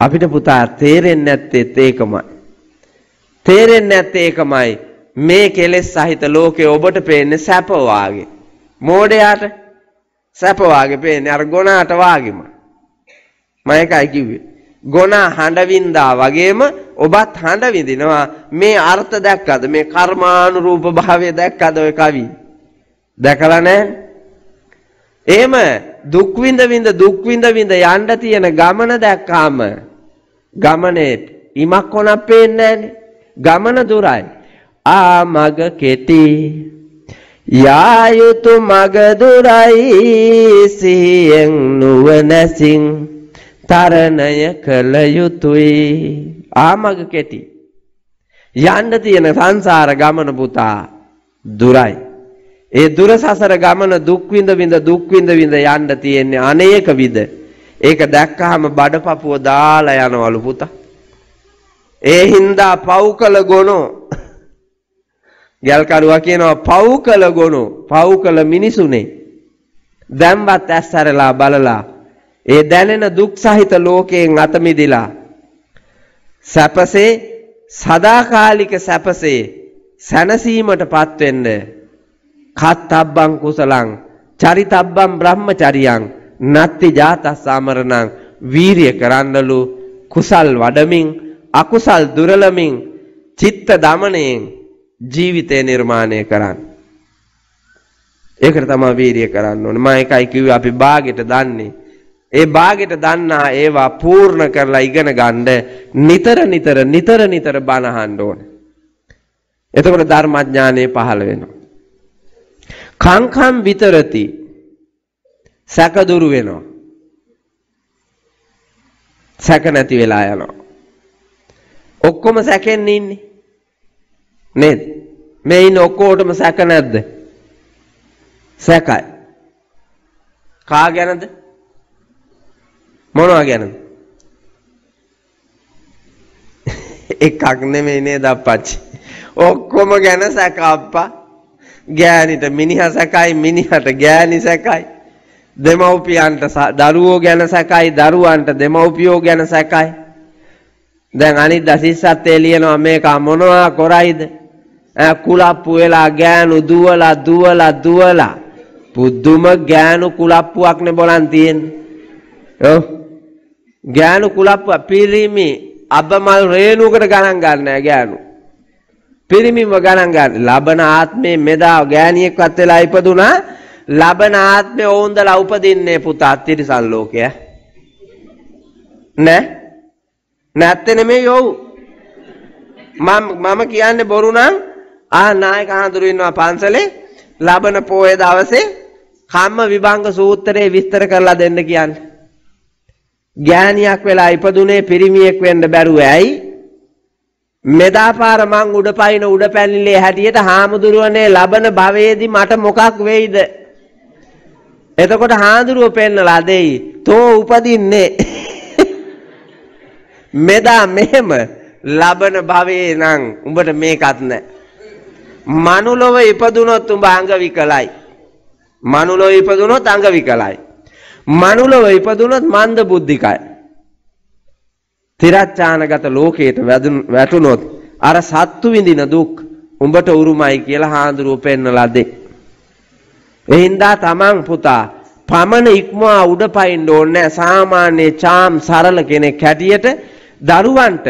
අපිට පුතා තේරෙන්නේ නැත්තේත් ඒකමයි. තේරෙන්නේ නැත්තේ ඒකමයි. මේ කෙලෙස් සහිත ලෝකේ ඔබට පේන්නේ සැප වාගේ. මෝඩයාට සැප වාගේ පේන්නේ අර ගොනාට වාගේම. මම ඒකයි කිව්වේ. ගොනා හඬවින්දා වගේම ඔබත් හඬ විඳිනවා. මේ අර්ථ දැක්කද? මේ කර්මානුරූප භාවය දැක්කද? ඔය කවි දැකලා නැහැ. එහෙම දුක් විඳ විඳ දුක් විඳ විඳ යන්න තියෙන ගමන දැක්කාම ගමනේ ඉමක් වුණා පේන්නේ නැහනේ. ගමන දුරයි. ආ මග කෙටි යා යුතු මග දුරයි සියෙන් නුවණැසින් තරණය කළ යුතුයි. ආමග කෙටි. යන්න තියෙන සංසාර ගමන පුතා දුරයි. ඒ දුර සසර ගමන දුක් විඳ විඳ දුක් විඳ විඳ යන්න තියෙන්නේ අනේක විද. ඒක දැක්කහම බඩපපුව දාලා යනවලු පුතා. ඒ හින්දා පව්කල ගොනෝ. ගැල්කරුවා කියනවා පව්කල ගොනෝ. පව්කල මිනිසුනේ. දැම්වත් ඇස් ඇරලා බලලා ඒ දැනෙන දුක් සහිත ලෝකයෙන් අත මිදිලා සැපසේ සදාකාලික සැපසේ සැනසීමටපත් වෙන්න කත්තබ්බං කුසලං චරිතබ්බං බ්‍රහ්මචරියං නත්ති ජාතස් ආමරණං වීරිය කරන්නලු. කුසල් වඩමින් අකුසල් දුරලමින් चित्त दामने जीविते निर्माणे करान एकर्तमा वीर्य करान मैं काई की आप बागेट दान्नी ए बागेट दान्ना एवा पूर्ण करला इगन गांडे नितर नितर नितर नितर बाना हांडोन एतोट धर्म ज्ञाने पहल वेनो खाम खाम वितरती सैक दूर वेनो सैक नैति वेला आयानो ඔක්කොම සැකෙන්නේ ඉන්නේ නේද? මේ ඉන්න ඔක්කොටම සැක නැද්ද? සැකයි. කා ගැනද? මොනවා ගැනද? එකක් නෙමෙයි නේද අප්පච්චි? ඔක්කොම ගැන සැක අප්පා. ගෑනිට මිනිහා සැකයි, මිනිහට ගෑනි සැකයි. දෙමව්පියන්ට දරුවෝ ගැන සැකයි, දරුවන්ට දෙමව්පියෝ ගැන සැකයි. දැන් අනිත් දසිස්සත් එළියනවා මේක මොනවා කරයිද කුලප්පු වෙලා ගෑනු දුවලා දුවලා දුවලා පුදුම ගෑනු කුලප්පුවක් නේ බලන් තියෙන්නේ ඔව් ගෑනු කුලප්පුව පිරිමි අබමල් රේණුවකට ගණන් ගන්න නෑ ගෑනු පිරිමිව ගණන් ගන්න ලබන ආත්මේ මෙදා ගෑණියෙක්වත් වෙලා ඉපදුනා ලබන ආත්මේ ඕන්දලා උපදින්නේ පුතා තිරිසන් ලෝකය නෑ නැත්තේ නෙමෙයි ඔව් මම මම කියන්නේ බොරු නම් ආ නායක හඳුරු වෙනවා පන්සලේ ලබන පොයේ දවසේ කම්ම විභංග සූත්‍රයේ විස්තර කරලා දෙන්න කියන්නේ ඥානියක් වෙලා ඉපදුනේ පිරිමියෙක් වෙන්න බැරුව ඇයි මෙදා පාර මං උඩ පයින් උඩ පැනිලේ හැටියට හාමුදුරුවනේ ලබන භවයේදී මට මොකක් වෙයිද එතකොට හාමුදුරුව පෙන්නලා දෙයි තෝ උපදින්නේ මෙදා මෙහෙම ලබන භවයේ නම් උඹට මේකත් නැහැ. මනුලොව ඉපදුනොත් උඹ අංග විකලයි. මනුලොව ඉපදුනොත් අංග විකලයි. මනුලොව ඉපදුනොත් මන්ද බුද්ධිකයි. තිරච්ඡානගත ලෝකයට වැටුනොත් අර සත්තු විඳින දුක් උඹට උරුමයි කියලා හාඳුරුව පෙන්නලා දෙයි. එහින්දා තමන් පුතා පමණ ඉක්මවා උඩපයින්න ඕනේ සාමාන්‍ය චාම් සරල කෙනෙක් හැටියට දරුවන්ට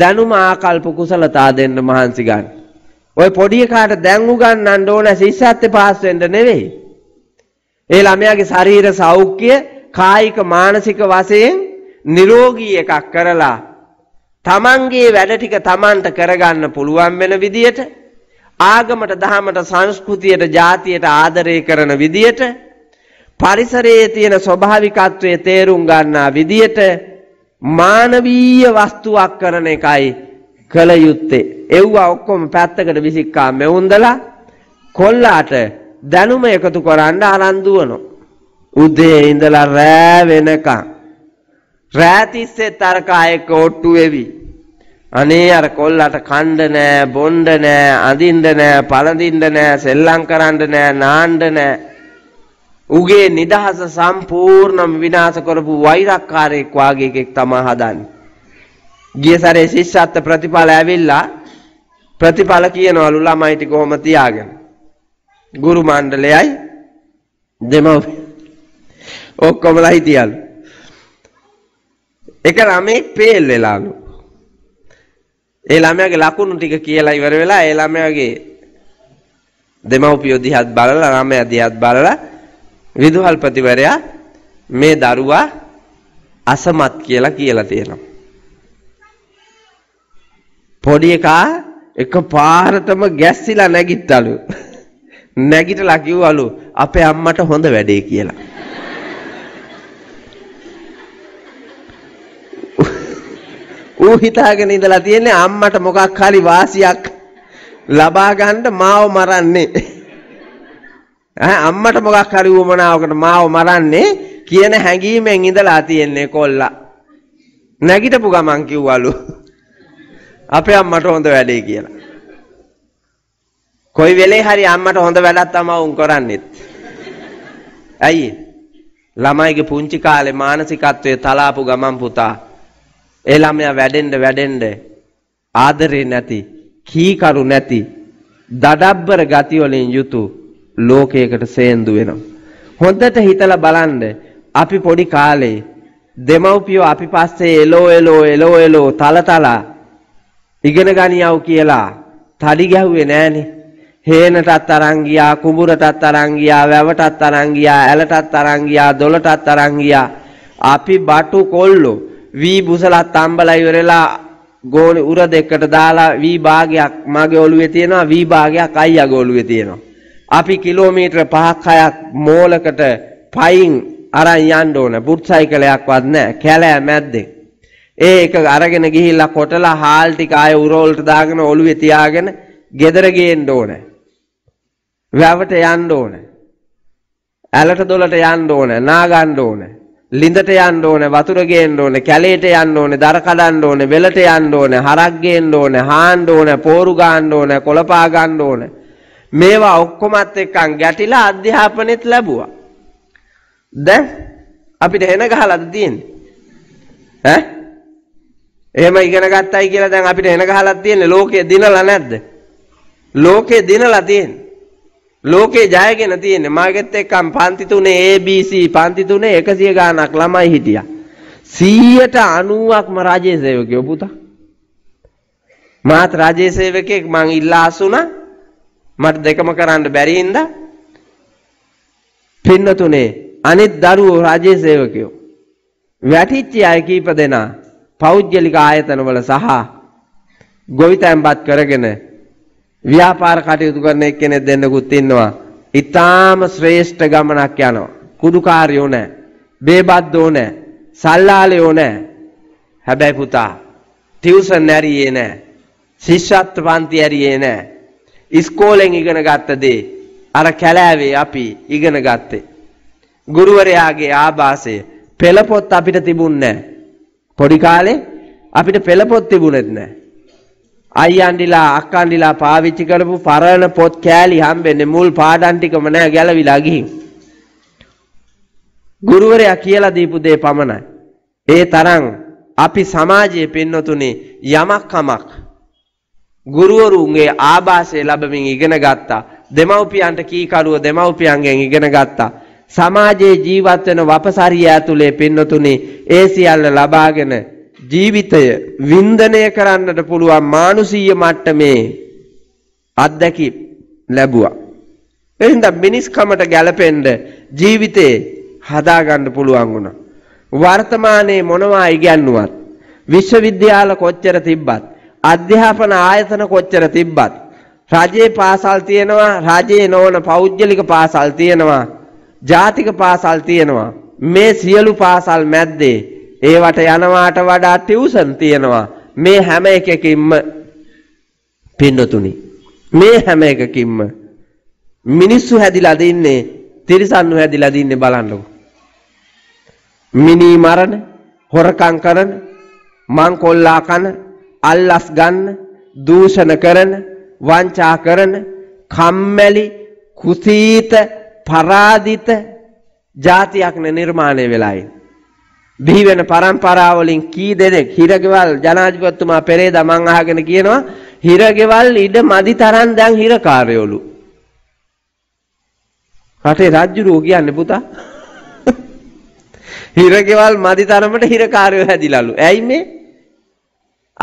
දැනුම ආකල්ප කුසලතා දෙන්න මහන්සි ගන්න. ඔය පොඩි එකාට දැන් උගන්වන්න ඕන ශිෂ්‍යත්ව පාස් වෙන්න නෙවෙයි. ඒ ළමයාගේ ශරීර සෞඛ්‍ය කායික මානසික වශයෙන් නිරෝගී එකක් කරලා තමන්ගේ වැඩ ටික තමන්ට කරගන්න පුළුවන් වෙන විදියට ආගමට දහමට සංස්කෘතියට ජාතියට ආදරය කරන විදියට පරිසරයේ තියෙන ස්වභාවිකත්වයේ තේරුම් ගන්නා විදියට මානවීය වස්තුවක් කරන එකයි කල යුත්තේ. එව්වා ඔක්කොම පැත්තකට විසිකා මෙවුන්දලා කොල්ලාට දැනුම එකතු කරන්න අරන් දුවනවා. උදේ ඉඳලා රෑ වෙනකන් රෑ තිස්සේ තරකා එක්ක ඔට්ටු වෙවි. අනේ අර කොල්ලාට කණ්ඩ නෑ, බොණ්ඩ නෑ, අඳින්න නෑ, පළඳින්න නෑ, සෙල්ලම් කරන්න නෑ, නාන්න නෑ. උගේ නිදහස සම්පූර්ණම විනාශ කරපු වෛරක්කාරයෙක් වාගේ එකෙක් තමයි හදන්නේ. ගිය සැරේ ශිෂ්‍යත්ව ප්‍රතිඵල ඇවිල්ලා ප්‍රතිඵල කියනවලු ළමයි ටික කොහොම තියාගෙන. ගුරු මණ්ඩලයයි දෙමව්පිය ඔක්කොමලා හිටියලු. එක ළමෙක් පේල් වෙලාලු. ඒ ළමයාගේ ලකුණු ටික කියලා ඉවර වෙලා ඒ ළමයාගේ දෙමව්පිය දිහත් බලලා ළමයා දිහත් බලලා විදුහල්පතිවරයා මේ දරුවා අසමත් කියලා කියලා තියෙනවා. පොඩි එකා එකපාරටම ගැස්සිලා නැගිට්ටලු. නැගිටලා කිව්වලු අපේ අම්මට හොඳ වැඩේ කියලා. ඌ හිතාගෙන ඉඳලා තියන්නේ අම්මට මොකක් hali වාසියක් ලබා ගන්න මාව මරන්නේ. අම්මට මොකක් හරි වුමනාවකට මාව මරන්නේ කියන හැඟීමෙන් ඉඳලා තියෙන්නේ කොල්ලා. නැගිටපු ගමන් කිව්වලු අපේ අම්මට හොඳ වැඩේ කියලා. කොයි වෙලේ හරි අම්මට හොඳ වැඩක් තමයි උන් කරන්නේත්. ඇයි? ළමයිගේ පුංචි කාලේ මානසිකත්වයේ තලාපු ගමන් පුතා ඒ ළමයා වැඩෙන්න වැඩෙන්න ආදරේ නැති, කීකරු නැති, දඩබ්බර ගති වලින් යුතු ලෝකයකට සේන්දු වෙනවා. හොඳට හිතලා බලන්න අපි පොඩි කාලේ දෙමව්පියෝ අපි පස්සේ එලෝ එලෝ එලෝ එලෝ තලතලා ඉගෙන ගනියව් කියලා තඩි ගැහුවේ නෑනේ. හේනටත් අරන් ගියා, කුඹුරටත් අරන් ගියා, වැවටත් අරන් ගියා, ඇලටත් අරන් ගියා, දොලටත් අරන් ගියා. අපි බටු කොල්ලෝ වී බුසලත් අම්බලා ඉවරලා ගෝනි උර දෙකට දාලා වී භාගයක් මගේ ඔළුවේ තියෙනවා, වී භාගයක් අයියාගේ ඔළුවේ තියෙනවා. අපි කිලෝමීටර පහක් හයක් මෝලකට පයින් අරන් යන්න ඕන. බුට් සයිකලයක්වත් නැහැ, කැලෑ මැද්දේ. ඒක අරගෙන ගිහිල්ලා කොටලා හාල් ටික ආය උර වලට දාගෙන ඔළුවේ තියාගෙන ගෙදර ගේන්න ඕන. වැවට යන්න ඕන. ඇලට දොලට යන්න ඕන, නා ගන්න ඕන. ලිඳට යන්න ඕනේ, වතුර ගේන්න ඕනේ, කැලේට යන්න ඕනේ, දර කඩන්න ඕනේ, වෙලට යන්න ඕනේ, හරක් ගේන්න ඕනේ, හාන්න ඕනේ, පෝරු ගන්න ඕනේ, කොළපා ගන්න ඕනේ. මේවා ඔක්කොමත් එක්කන් ගැටිලා අධ්‍යාපනෙත් ලැබුවා. දැන් අපිට එන ගහලාද තියෙන්නේ? ඈ? එහෙම ඉගෙන ගත්තයි කියලා දැන් අපිට එන ගහලාද තියෙන්නේ? ලෝකේ දිනලා නැද්ද? ලෝකේ දිනලා තියෙන්නේ. ලෝකේ ජයගෙන තියෙන්නේ. මාගෙත් එක්කම් පන්ති තුනේ A B C පන්ති තුනේ එකසිය ගාණක් ළමයි හිටියා. සියයට අනූවක්ම රජයේ සේවකයෝ පුතා. මාත් රජයේ සේවකෙක් මං ඉල්ලාසුණා. මට දෙකම කරන්න බැරි හින්දා පින්න තුනේ අනිත් දරුවෝ රජයේ සේවකයෝ. වැටිච්ච අය කීප දෙනා පෞද්ගලික ආයතනවල සහ ගොවිතැන්පත් කරගෙන ව්‍යාපාර කටයුතු කරන එක්කෙනෙක් දෙන්නෙකුත් ඉන්නවා. ඊටාම ශ්‍රේෂ්ඨ ගමනක් යනවා. කුඩුකාරයෝ නැහැ, බේබද්දෝ නැහැ, සල්ලාලයෝ නැහැ. හැබැයි පුතා ටියුෂන් ඇරියේ නැහැ, ශිෂ්‍යත්ව පන්ති ඇරියේ නැහැ. ඉස්කෝලෙන් ඉගෙන ගත්ත දේ අර කැලෑවේ අපි ඉගෙන ගත්තේ. ගුරුවරයාගේ ආభాසය. පෙළපොත් අපිට තිබුණේ නැහැ. පොඩි කාලේ අපිට පෙළපොත් තිබුණෙත් නැහැ. අයියන්ඩිලා අක්කන්ඩිලා පාවිච්චි කරපු පරණ පොත් කෑලි හම්බෙන්නේ මුල් පාඩම් ටිකම නෑ, ගැලවිලා ගිහින්. ගුරුවරයා කියලා දීපු දේ පමණයි. ඒ තරම් අපි සමාජයේ පින්නතුනේ යමක් කමක් ගුරුවරුන්ගේ ආభాසය ලැබමින් ඉගෙන ගත්තා. දෙමව්පියන්ට කීකරුව දෙමව්පියන්ගෙන් ඉගෙන ගත්තා. සමාජයේ ජීවත් වෙන වපසරිය ඇතුලේ පින්නතුනේ ඒ සියල්ල ලබාගෙන ජීවිතය වින්දනය කරන්නට පුළුවන් මානුෂීය මට්ටමේ අත්දැකීම් ලැබුවා. එහෙනම් මිනිස්කමට ගැලපෙන්න ජීවිතේ හදාගන්න පුළුවන් වුණා. වර්තමානයේ මොනවා ඉගෙනුවත්, විශ්වවිද්‍යාල කොච්චර තිබ්බත්, අධ්‍යාපන ආයතන කොච්චර තිබ්බත්, රජයේ පාසල් තියෙනවා, රජයේ නොවන පෞද්ගලික පාසල් තියෙනවා, ජාතික පාසල් තියෙනවා. මේ සියලු පාසල් මැද්දේ ඒවට යනවාට වඩා ටියුෂන් තියෙනවා. මේ හැම එකකින්ම පින්නතුනි, මේ හැම එකකින්ම මිනිස්සු හැදිලා දින්නේ, තිරිසන්නු හැදිලා දින්නේ. බලන්නකො, මිනී මරණ, හොරකම් කරන, මංකොල්ලා කන, අල්ලස් ගන්න, දූෂණ කරන, වංචා කරන, කම්මැලි, කුසීත, පරාදිත ජාතියක් නිර්මාණය වෙලා ඉන්නේ. බිහි වෙන පරම්පරාවලින් කී දෙනෙක් හිරගෙවල්? ජනාධිපතිතුමා පෙරේදා මං අහගෙන කියනවා හිරගෙවල් ඉඩ මදි තරම් දැන් හිරකාරයෝලු. රටේ රජුරෝ කියන්නේ පුතා හිරගෙවල් මදි තරමට හිරකාරයෝ හැදිලාලු. ඇයි මේ?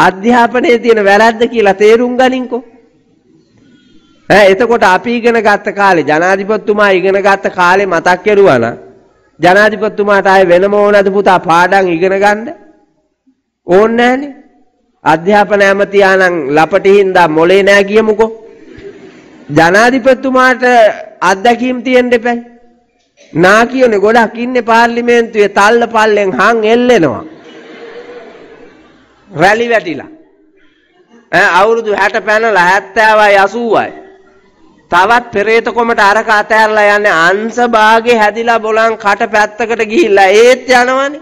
අධ්‍යාපනයේ තියෙන වැරද්ද කියලා තේරුම් ගනින්කෝ. ඈ එතකොට අපි ඉගෙන ගත්ත කාලේ, ජනාධිපතිතුමා ඉගෙන ගත්ත කාලේ මතක් කරුවා නා ජනාධිපතිතුමාට ආය වෙනම ඕනද පුතා පාඩම් ඉගෙන ගන්න? ඕනේ නැහනේ. අධ්‍යාපන ඇමතියානම් ලපටි හින්දා මොලේ නැහැ කියමුකෝ. ජනාධිපතිතුමාට අත්දැකීම් තියෙන්න එපැයි. නා කියන්නේ ගොඩක් ඉන්නේ පාර්ලිමේන්තුවේ තල්ල පල්ලෙන් හං එල්ලෙනවා. රැලි වැටිලා. ඈ අවුරුදු හැට පැනලා හැත්තෑවයි අසූවයි. තවත් පෙරේත කොමට අරක අතෑරලා යන්නේ අංශ භාගේ හැදිලා බොලන් කට පැත්තකට ගිහිල්ලා ඒත් යනවනේ.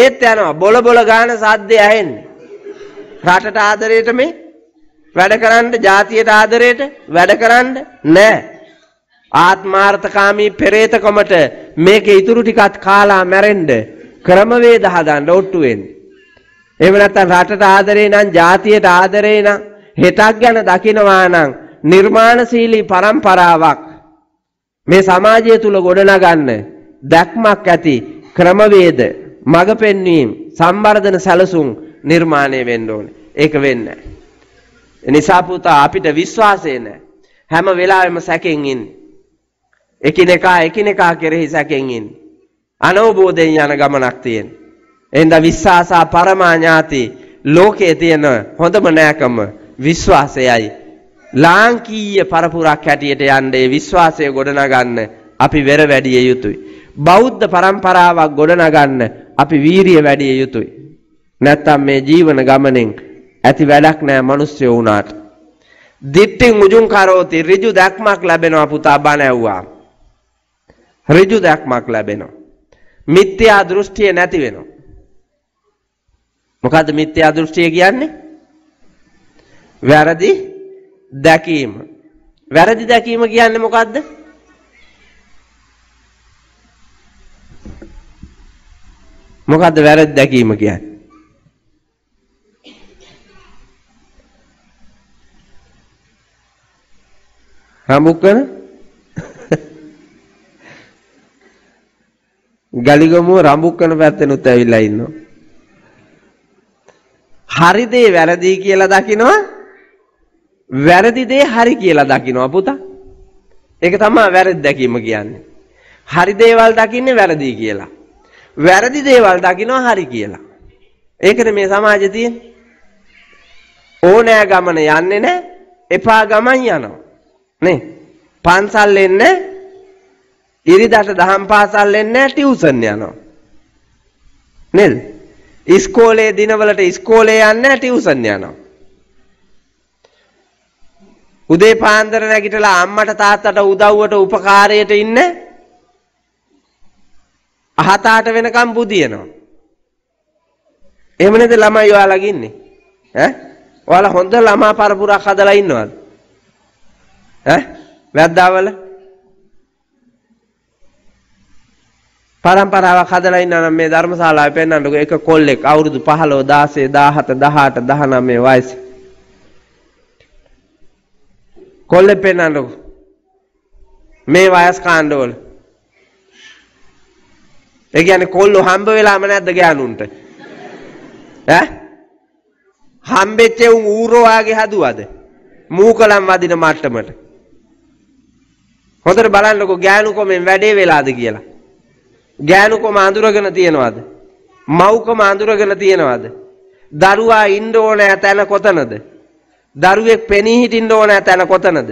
ඒත් යනවා බොල බොල ගාන සද්දය ඇහෙන්නේ. රටට ආදරේට මේ වැඩ කරන්න, ජාතියට ආදරේට වැඩ කරන්න නෑ. ආත්මාර්ථකාමී පෙරේත කොමට මේකේ ඉතුරු ටිකත් කාලා මැරෙන්න ක්‍රමවේද හදන්න ඔට්ටු වෙන්නේ. එහෙම නැත්නම් රටට ආදරේ නම්, ජාතියට ආදරේ නම්, හෙටක් ගැන දකිනවා නම් නිර්මාණශීලී පරම්පරාවක් මේ සමාජය තුල ගොඩනගන්න දැක්මක් ඇති ක්‍රමවේද, මඟ පෙන්වීම්, සම්වර්ධන සැලසුම් නිර්මාණය වෙන්න ඕනේ. ඒක වෙන්නේ නැහැ. ඒ නිසා පුතා අපිට විශ්වාසය නැහැ. හැම වෙලාවෙම සැකෙන් ඉන්නේ. එකිනෙකා එකිනෙකා කෙරෙහි සැකෙන් ඉන්නේ. අනවබෝධයෙන් යන ගමනක් තියෙන. එහෙනම් විශ්වාසා පරමාඥාති ලෝකයේ තියෙන හොඳම නෑකම විශ්වාසයයි. ලාංකීය පරපුරක් හැටියට යන්නේ විශ්වාසය ගොඩනගන්න අපි වෙර වැඩි යුතුයි. බෞද්ධ පරම්පරාවක් ගොඩනගන්න අපි වීරිය වැඩි යුතුයි. නැත්තම් මේ ජීවන ගමනෙන් ඇති වැඩක් නෑ මිනිස්සු වුණාට. දිට්ඨි මුජුං කරෝති ඍජු දැක්මක් ලැබෙනවා පුතා බණ ඇව්වා. ඍජු දැක්මක් ලැබෙනවා. මිත්‍යා දෘෂ්ටිය නැති වෙනවා. මොකද්ද මිත්‍යා දෘෂ්ටිය කියන්නේ? වැරදි දැකීම. වැරදි දැකීම කියන්නේ මොකද්ද? මොකද්ද වැරදි දැකීම කියන්නේ? හමුකන ගලිගමුව රඹුක්කන පැත්තෙනුත් ඇවිල්ලා ඉන්නවා. හරි දේ වැරදි කියලා දකිනවා, වැරදි දේ හරි කියලා දකිනවා පුතා. ඒක තමයි වැරදි දැකීම කියන්නේ. හරි දේවල් දකින්නේ වැරදි කියලා, වැරදි දේවල් දකිනවා හරි කියලා. ඒකනේ මේ සමාජයේ තියෙන්නේ. ඕනෑ ගමන යන්නේ නැහැ, එපා ගමන් යනවා නේ. පන්සල් එන්නේ, ඉරිදාට දහම් පාසල් එන්නේ, ටියුෂන් යනවා නේද? ඉස්කෝලේ දිනවලට ඉස්කෝලේ යන්නේ, ටියුෂන් යනවා. උදේ පාන්දර නැගිටලා අම්මට තාත්තට උදව්වට උපකාරයට ඉන්න, අහතාට වෙනකම් බුදිනවා. එහෙම නේද ළමයි ඔයාලගේ ඉන්නේ? ඈ ඔයාලා හොඳ ළමා පරපුරක් හදලා ඉන්නවද? ඈ වැද්දාවල පරම්පරාවක් හදලා ඉන්නා නම් මේ ධර්මශාලාවේ පෙන්නන්නකො. එක කොල්ලෙක් අවුරුදු පහළොව, දාසය, දාහත, දහඅට, දහනවය වයසේ කොල්ලෙ පෙන්නන්නකො මේ වයස් කාණ්ඩවල. ඒ කියන්නේ කොල්ලෝ හම්බ වෙලාම නැද්ද ගෑනුන්ට? ඈ හම්බෙච්ච උන් ඌරෝ ආගේ හදුවද? මූකලම් වදින මට්ටමට. හොඳට බලන්නකො ගෑනුකමෙන් වැඩේ වෙලාද කියලා. ගෑනුකම අඳුරගෙන තියනවද? මව්කම අඳුරගෙන තියනවද? දරුවා ඉන්න ඕනෑ තැන කොතනද? දරුවෙක් පෙනී හිටින්න ඕනෑ තැන කොතනද?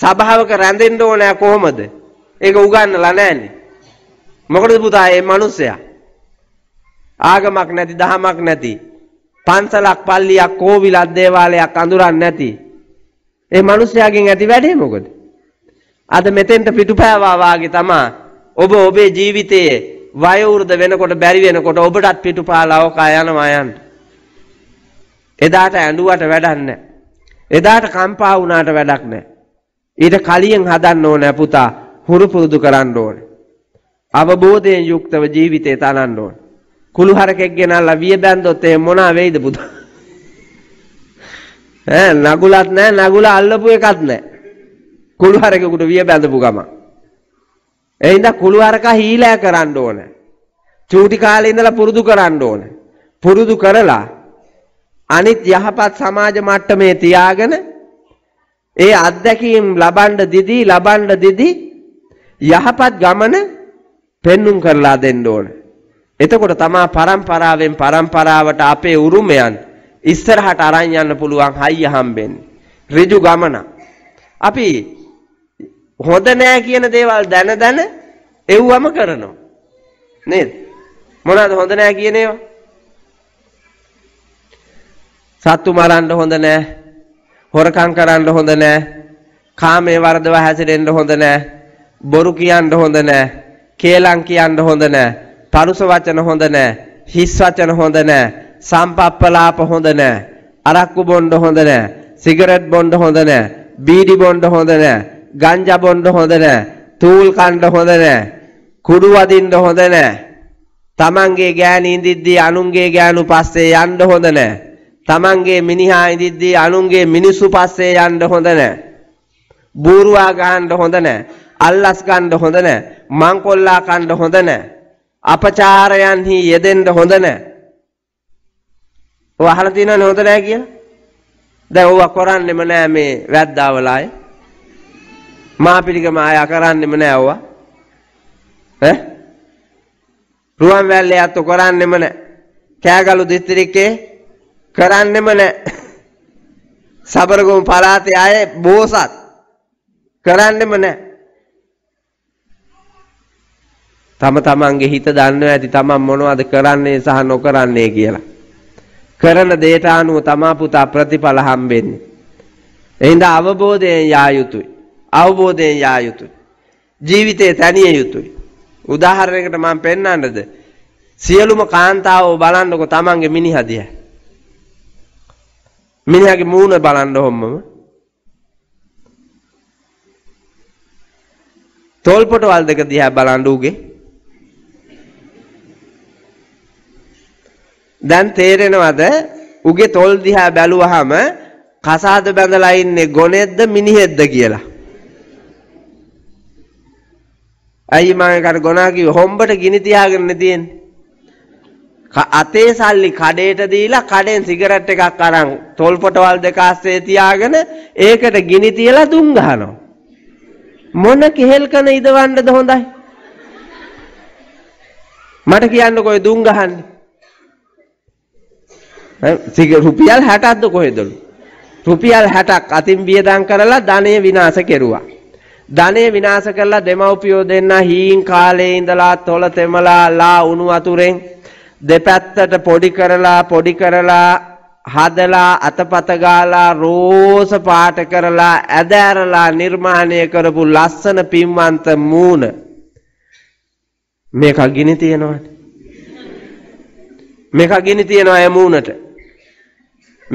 සභාවක රැඳෙන්න ඕනෑ කොහොමද? ඒක උගන්නලා නැන්නේ. මොකටද පුතා මේ මිනිස්සයා? ආගමක් නැති, දහමක් නැති, පන්සලක්, පල්ලියක්, කෝවිලක්, දේවාලයක් අඳුරන්නේ නැති ඒ මිනිස්සයාගෙන් ඇති වැඩේ මොකද? අද මෙතෙන්ට පිටුපෑවා වාගේ තමයි ඔබ ඔබේ ජීවිතයේ වය වෘද්ධ වෙනකොට, බැරි වෙනකොට ඔබටත් පිටුපාලා ඕකා යනවා යන්න. එදාට ඇඬුවට වැඩක් නැහැ. එදාට කම්පා වුණාට වැඩක් නැහැ. ඊට කලින් හදන්න ඕනේ පුතා, හුරු පුරුදු කරන්න ඕනේ. අවබෝධයෙන් යුක්තව ජීවිතේ තනන්න ඕනේ. කුළු හරකෙක් ගෙනල්ලා විය බැන්දොත් එහෙම මොනා වෙයිද පුතා? ඈ නගුලත් නැහැ, නගුල අල්ලපු එකක් නැහැ. කුළු හරකෙකුට විය බැඳපු ගම. ඒ හින්දා කුළු හරකා හීලෑ කරන්න ඕනේ. චූටි කාලේ ඉඳලා පුරුදු කරන්න ඕනේ. පුරුදු කරලා අනිත් යහපත් සමාජ මට්ටමේ තියාගෙන ඒ අත්දැකීම් ලබන්න දිදී ලබන්න දිදී යහපත් ගමන පෙන්눔 කරලා දෙන්න ඕනේ. එතකොට තමයි පරම්පරාවෙන් පරම්පරාවට අපේ උරුමයන් ඉස්සරහට අරන් යන්න පුළුවන් හයිය හම්බෙන්නේ. ඍජු ගමන. අපි හොඳ නෑ කියන දේවල් දැන දැන එව්වම කරනවා නේද? මොනවාද හොඳ නෑ කියන ඒවා? සත්තු මරන්න හොඳ නෑ, හොරකම් කරන්න හොඳ නෑ, කාමයේ වර්ධව හැසිරෙන්න හොඳ නෑ, බොරු කියන්න හොඳ නෑ, කේලම් කියන්න හොඳ නෑ, පරුස වචන හොඳ නෑ, හිස් වචන හොඳ නෑ, සම්පප්පලාප හොඳ නෑ, අරක්කු බොන්න හොඳ නෑ, සිගරට් බොන්න හොඳ නෑ, බීඩි බොණ්ඩ හොඳ නැහැ, ගංජා බොණ්ඩ හොඳ නැහැ, තූල් කණ්ඩ හොඳ නැහැ, කුඩු වදින්න හොඳ නැහැ, තමන්ගේ ගෑණි ඉඳිද්දී අනුන්ගේ ගෑනු පස්සේ යන්න හොඳ නැහැ, තමන්ගේ මිනිහා ඉඳිද්දී අනුන්ගේ මිනිසු පස්සේ යන්න හොඳ නැහැ, බූරුවා ගහන්න හොඳ නැහැ, අල්ලස් ගන්න හොඳ නැහැ, මංකොල්ලා කණ්ඩ හොඳ නැහැ, අපචාරයන්හි යෙදෙන්න හොඳ නැහැ. ඔය අහලා තියෙනව නේද නෑ කියලා? දැන් ඕවා කරන්නෙම නෑ මේ වැද්දාවල අය. මාපිලිගම අය කරන්නෙම නෑ ඕවා. ඈ? රුවන් වැල්ලේ අත කරන්නෙම නෑ. කෑගලු දිස්ත්‍රික්කේ කරන්නෙම නෑ. සබරගම පළාතේ අය බෝසත් කරන්නෙම නෑ. තම තමන්ගේ හිත දන්නවා ඇති තමන් මොනවද කරන්නේ සහ නොකරන්නේ කියලා. කරන දේට අනුව තමා පුතා ප්‍රතිඵල හම්බෙන්නේ. එහෙනම් අවබෝධයෙන් යා යුතුයි. අවබෝධයෙන් යා යුතුයි. ජීවිතේ තනිය යුතුයි. උදාහරණයකට මම පෙන්වන්නද සියලුම කාන්තාවෝ බලන්නකො තමන්ගේ මිනිහා දිහා. මිනිහාගේ මූණ බලන්න හොම්මම. තෝල්පටවල් දෙක දිහා බලන් ඌගේ දැන් තේරෙනවද උගේ තොල් දිහා බැලුවහම කසාද බැඳලා ඉන්නේ ගොනෙද්ද මිනිහෙද්ද කියලා? අයි මම කර ගොනා කිව්ව හොම්බට ගිනි තියාගෙන තියෙන්නේ. අතේ සල්ලි කඩේට දීලා කඩෙන් සිගරට් එකක් අරන් තොල් පොටවල් දෙක අස්සේ තියාගෙන ඒකට ගිනි තියලා දුම් ගහනවා. මොන කෙහෙල් කන ඉදවන්නද හොඳයි? මට කියන්නකො ඔය දුම් ගහන්නේ රුපියල් හැටක්ද කොහෙදලු? රුපියල් හැටක් අතින් වියදම් කරලා ධනය විනාශ කෙරුවා. ධනය විනාශ කරලා දෙමව්පියෝ දෙන්න හීන් කාලේ ඉඳලා තොල තෙමලා ලා උණු වතුරෙන් දෙපැත්තට පොඩි කරලා පොඩි කරලා හදලා අතපත ගාලා රෝස පාට කරලා ඇදහැරලා නිර්මාණය කරපු ලස්සන පින්වන්ත මූණ මේක ගිනි තියනවනේ. මේක ගිනි තියනවා ඒ මූණට.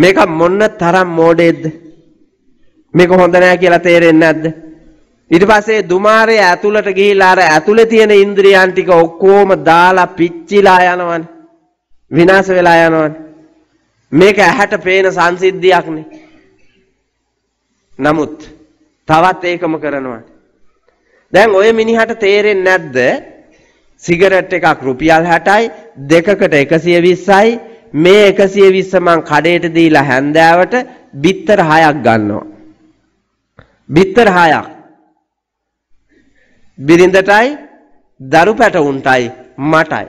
මේක මොන තරම් මෝඩෙද්ද? මේක හොඳ නෑ කියලා තේරෙන්නේ නැද්ද? ඊට පස්සේ දුමාරයේ ඇතුළට ගිහිලා අර ඇතුලේ තියෙන ඉන්ද්‍රියන් ටික ඔක්කොම දාලා පිච්චිලා යනවනේ. විනාශ වෙලා යනවනේ. මේක ඇහැට පේන සංසිද්ධියක් නේ. නමුත් තවත් ඒකම කරනවා. දැන් ඔය මිනිහට තේරෙන්නේ නැද්ද? සිගරට් එකක් රුපියල් හැටයි දෙකකට එකසිය විස්සයි මේ එකසිය විස්ස මං කඩේට දීලා හැන්දෑවට බිත්තර හයක් ගන්නවා. බිත්තර හයක් බිරිඳටයි දරු පැටවුන්ටයි මටයි.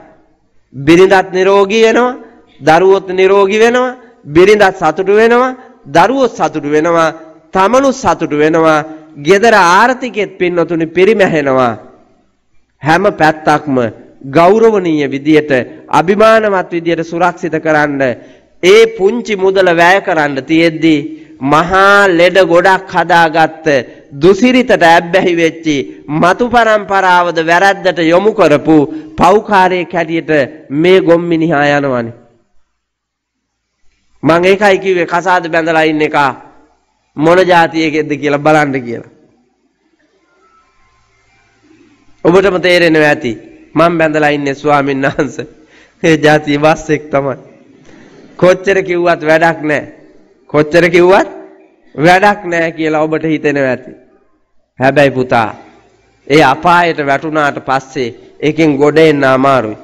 බිරිඳත් නිරෝගී වෙනවා, දරුවොත් නිරෝගී වෙනවා, බිරිඳත් සතුටු වෙනවා, දරුවොත් සතුටු වෙනවා, තමනුත් සතුටු වෙනවා, ගෙදර ආර්ථිකෙත් පින්නතුනි පිරිමැහෙනවා. හැම පැත්තක්ම ගෞරවනීය විදියට අභිමානවත් විදියට සුරක්ෂිත කරන්න ඒ පුංචි මුදල වැය කරන්න තියෙද්දී මහා ලෙඩ ගොඩක් හදාගත්ත දුසිරිතට ඇබ්බැහි වෙච්චි මතු පරම්පරාවද වැරද්දට යොමු කරපු පෞකාරයේ හැටියට මේ ගොම්මිනිහා යනවනේ. මං ඒකයි කිව්වේ කසාද බැඳලා ඉන්න එක මොන જાතියකෙද්ද කියලා බලන්න කියලා. ඔබටම තේරෙනවා ඇති මම බැඳලා ඉන්නේ ස්වාමීන් වහන්සේ ඒ જાති බස් එක තමයි. කොච්චර කිව්වත් වැඩක් නැහැ. කොච්චර කිව්වත් වැඩක් නැහැ කියලා ඔබට හිතෙනවා ඇති. හැබැයි පුතා ඒ අපායට වැටුණාට පස්සේ ඒකෙන් ගොඩ එන්න අමාරුයි.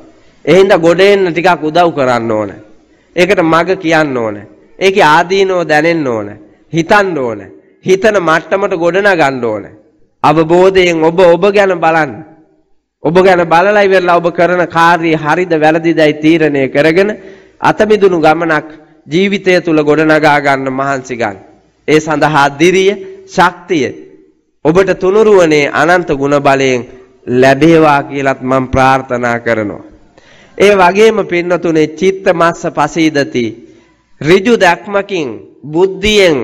එහෙනම් ගොඩ එන්න ටිකක් උදව් කරන්න ඕන. ඒකට මඟ කියන්න ඕන. ඒකේ ආදීනෝ දැනෙන්න ඕන. හිතන්න ඕන. හිතන මට්ටමට ගොඩ නගන්න ඕන. අවබෝධයෙන් ඔබ ඔබ ගැන බලන්න. ඔබ ගැන බලලා ඉවරලා ඔබ කරන කාර්යය හරිද වැරදිදයි තීරණය කරගෙන අතමිදුණු ගමනක් ජීවිතය තුල ගොඩනගා ගන්න මහන්සි ගන්න. ඒ සඳහා ධීරිය, ශක්තිය ඔබට තුනුරුවනේ අනන්ත ගුණ බලයෙන් ලැබේවා කියලාත් මම ප්‍රාර්ථනා කරනවා. ඒ වගේම පින්නතුනේ චිත්ත මාස්ස පසීදති. ඍජු දැක්මකින් බුද්ධියෙන්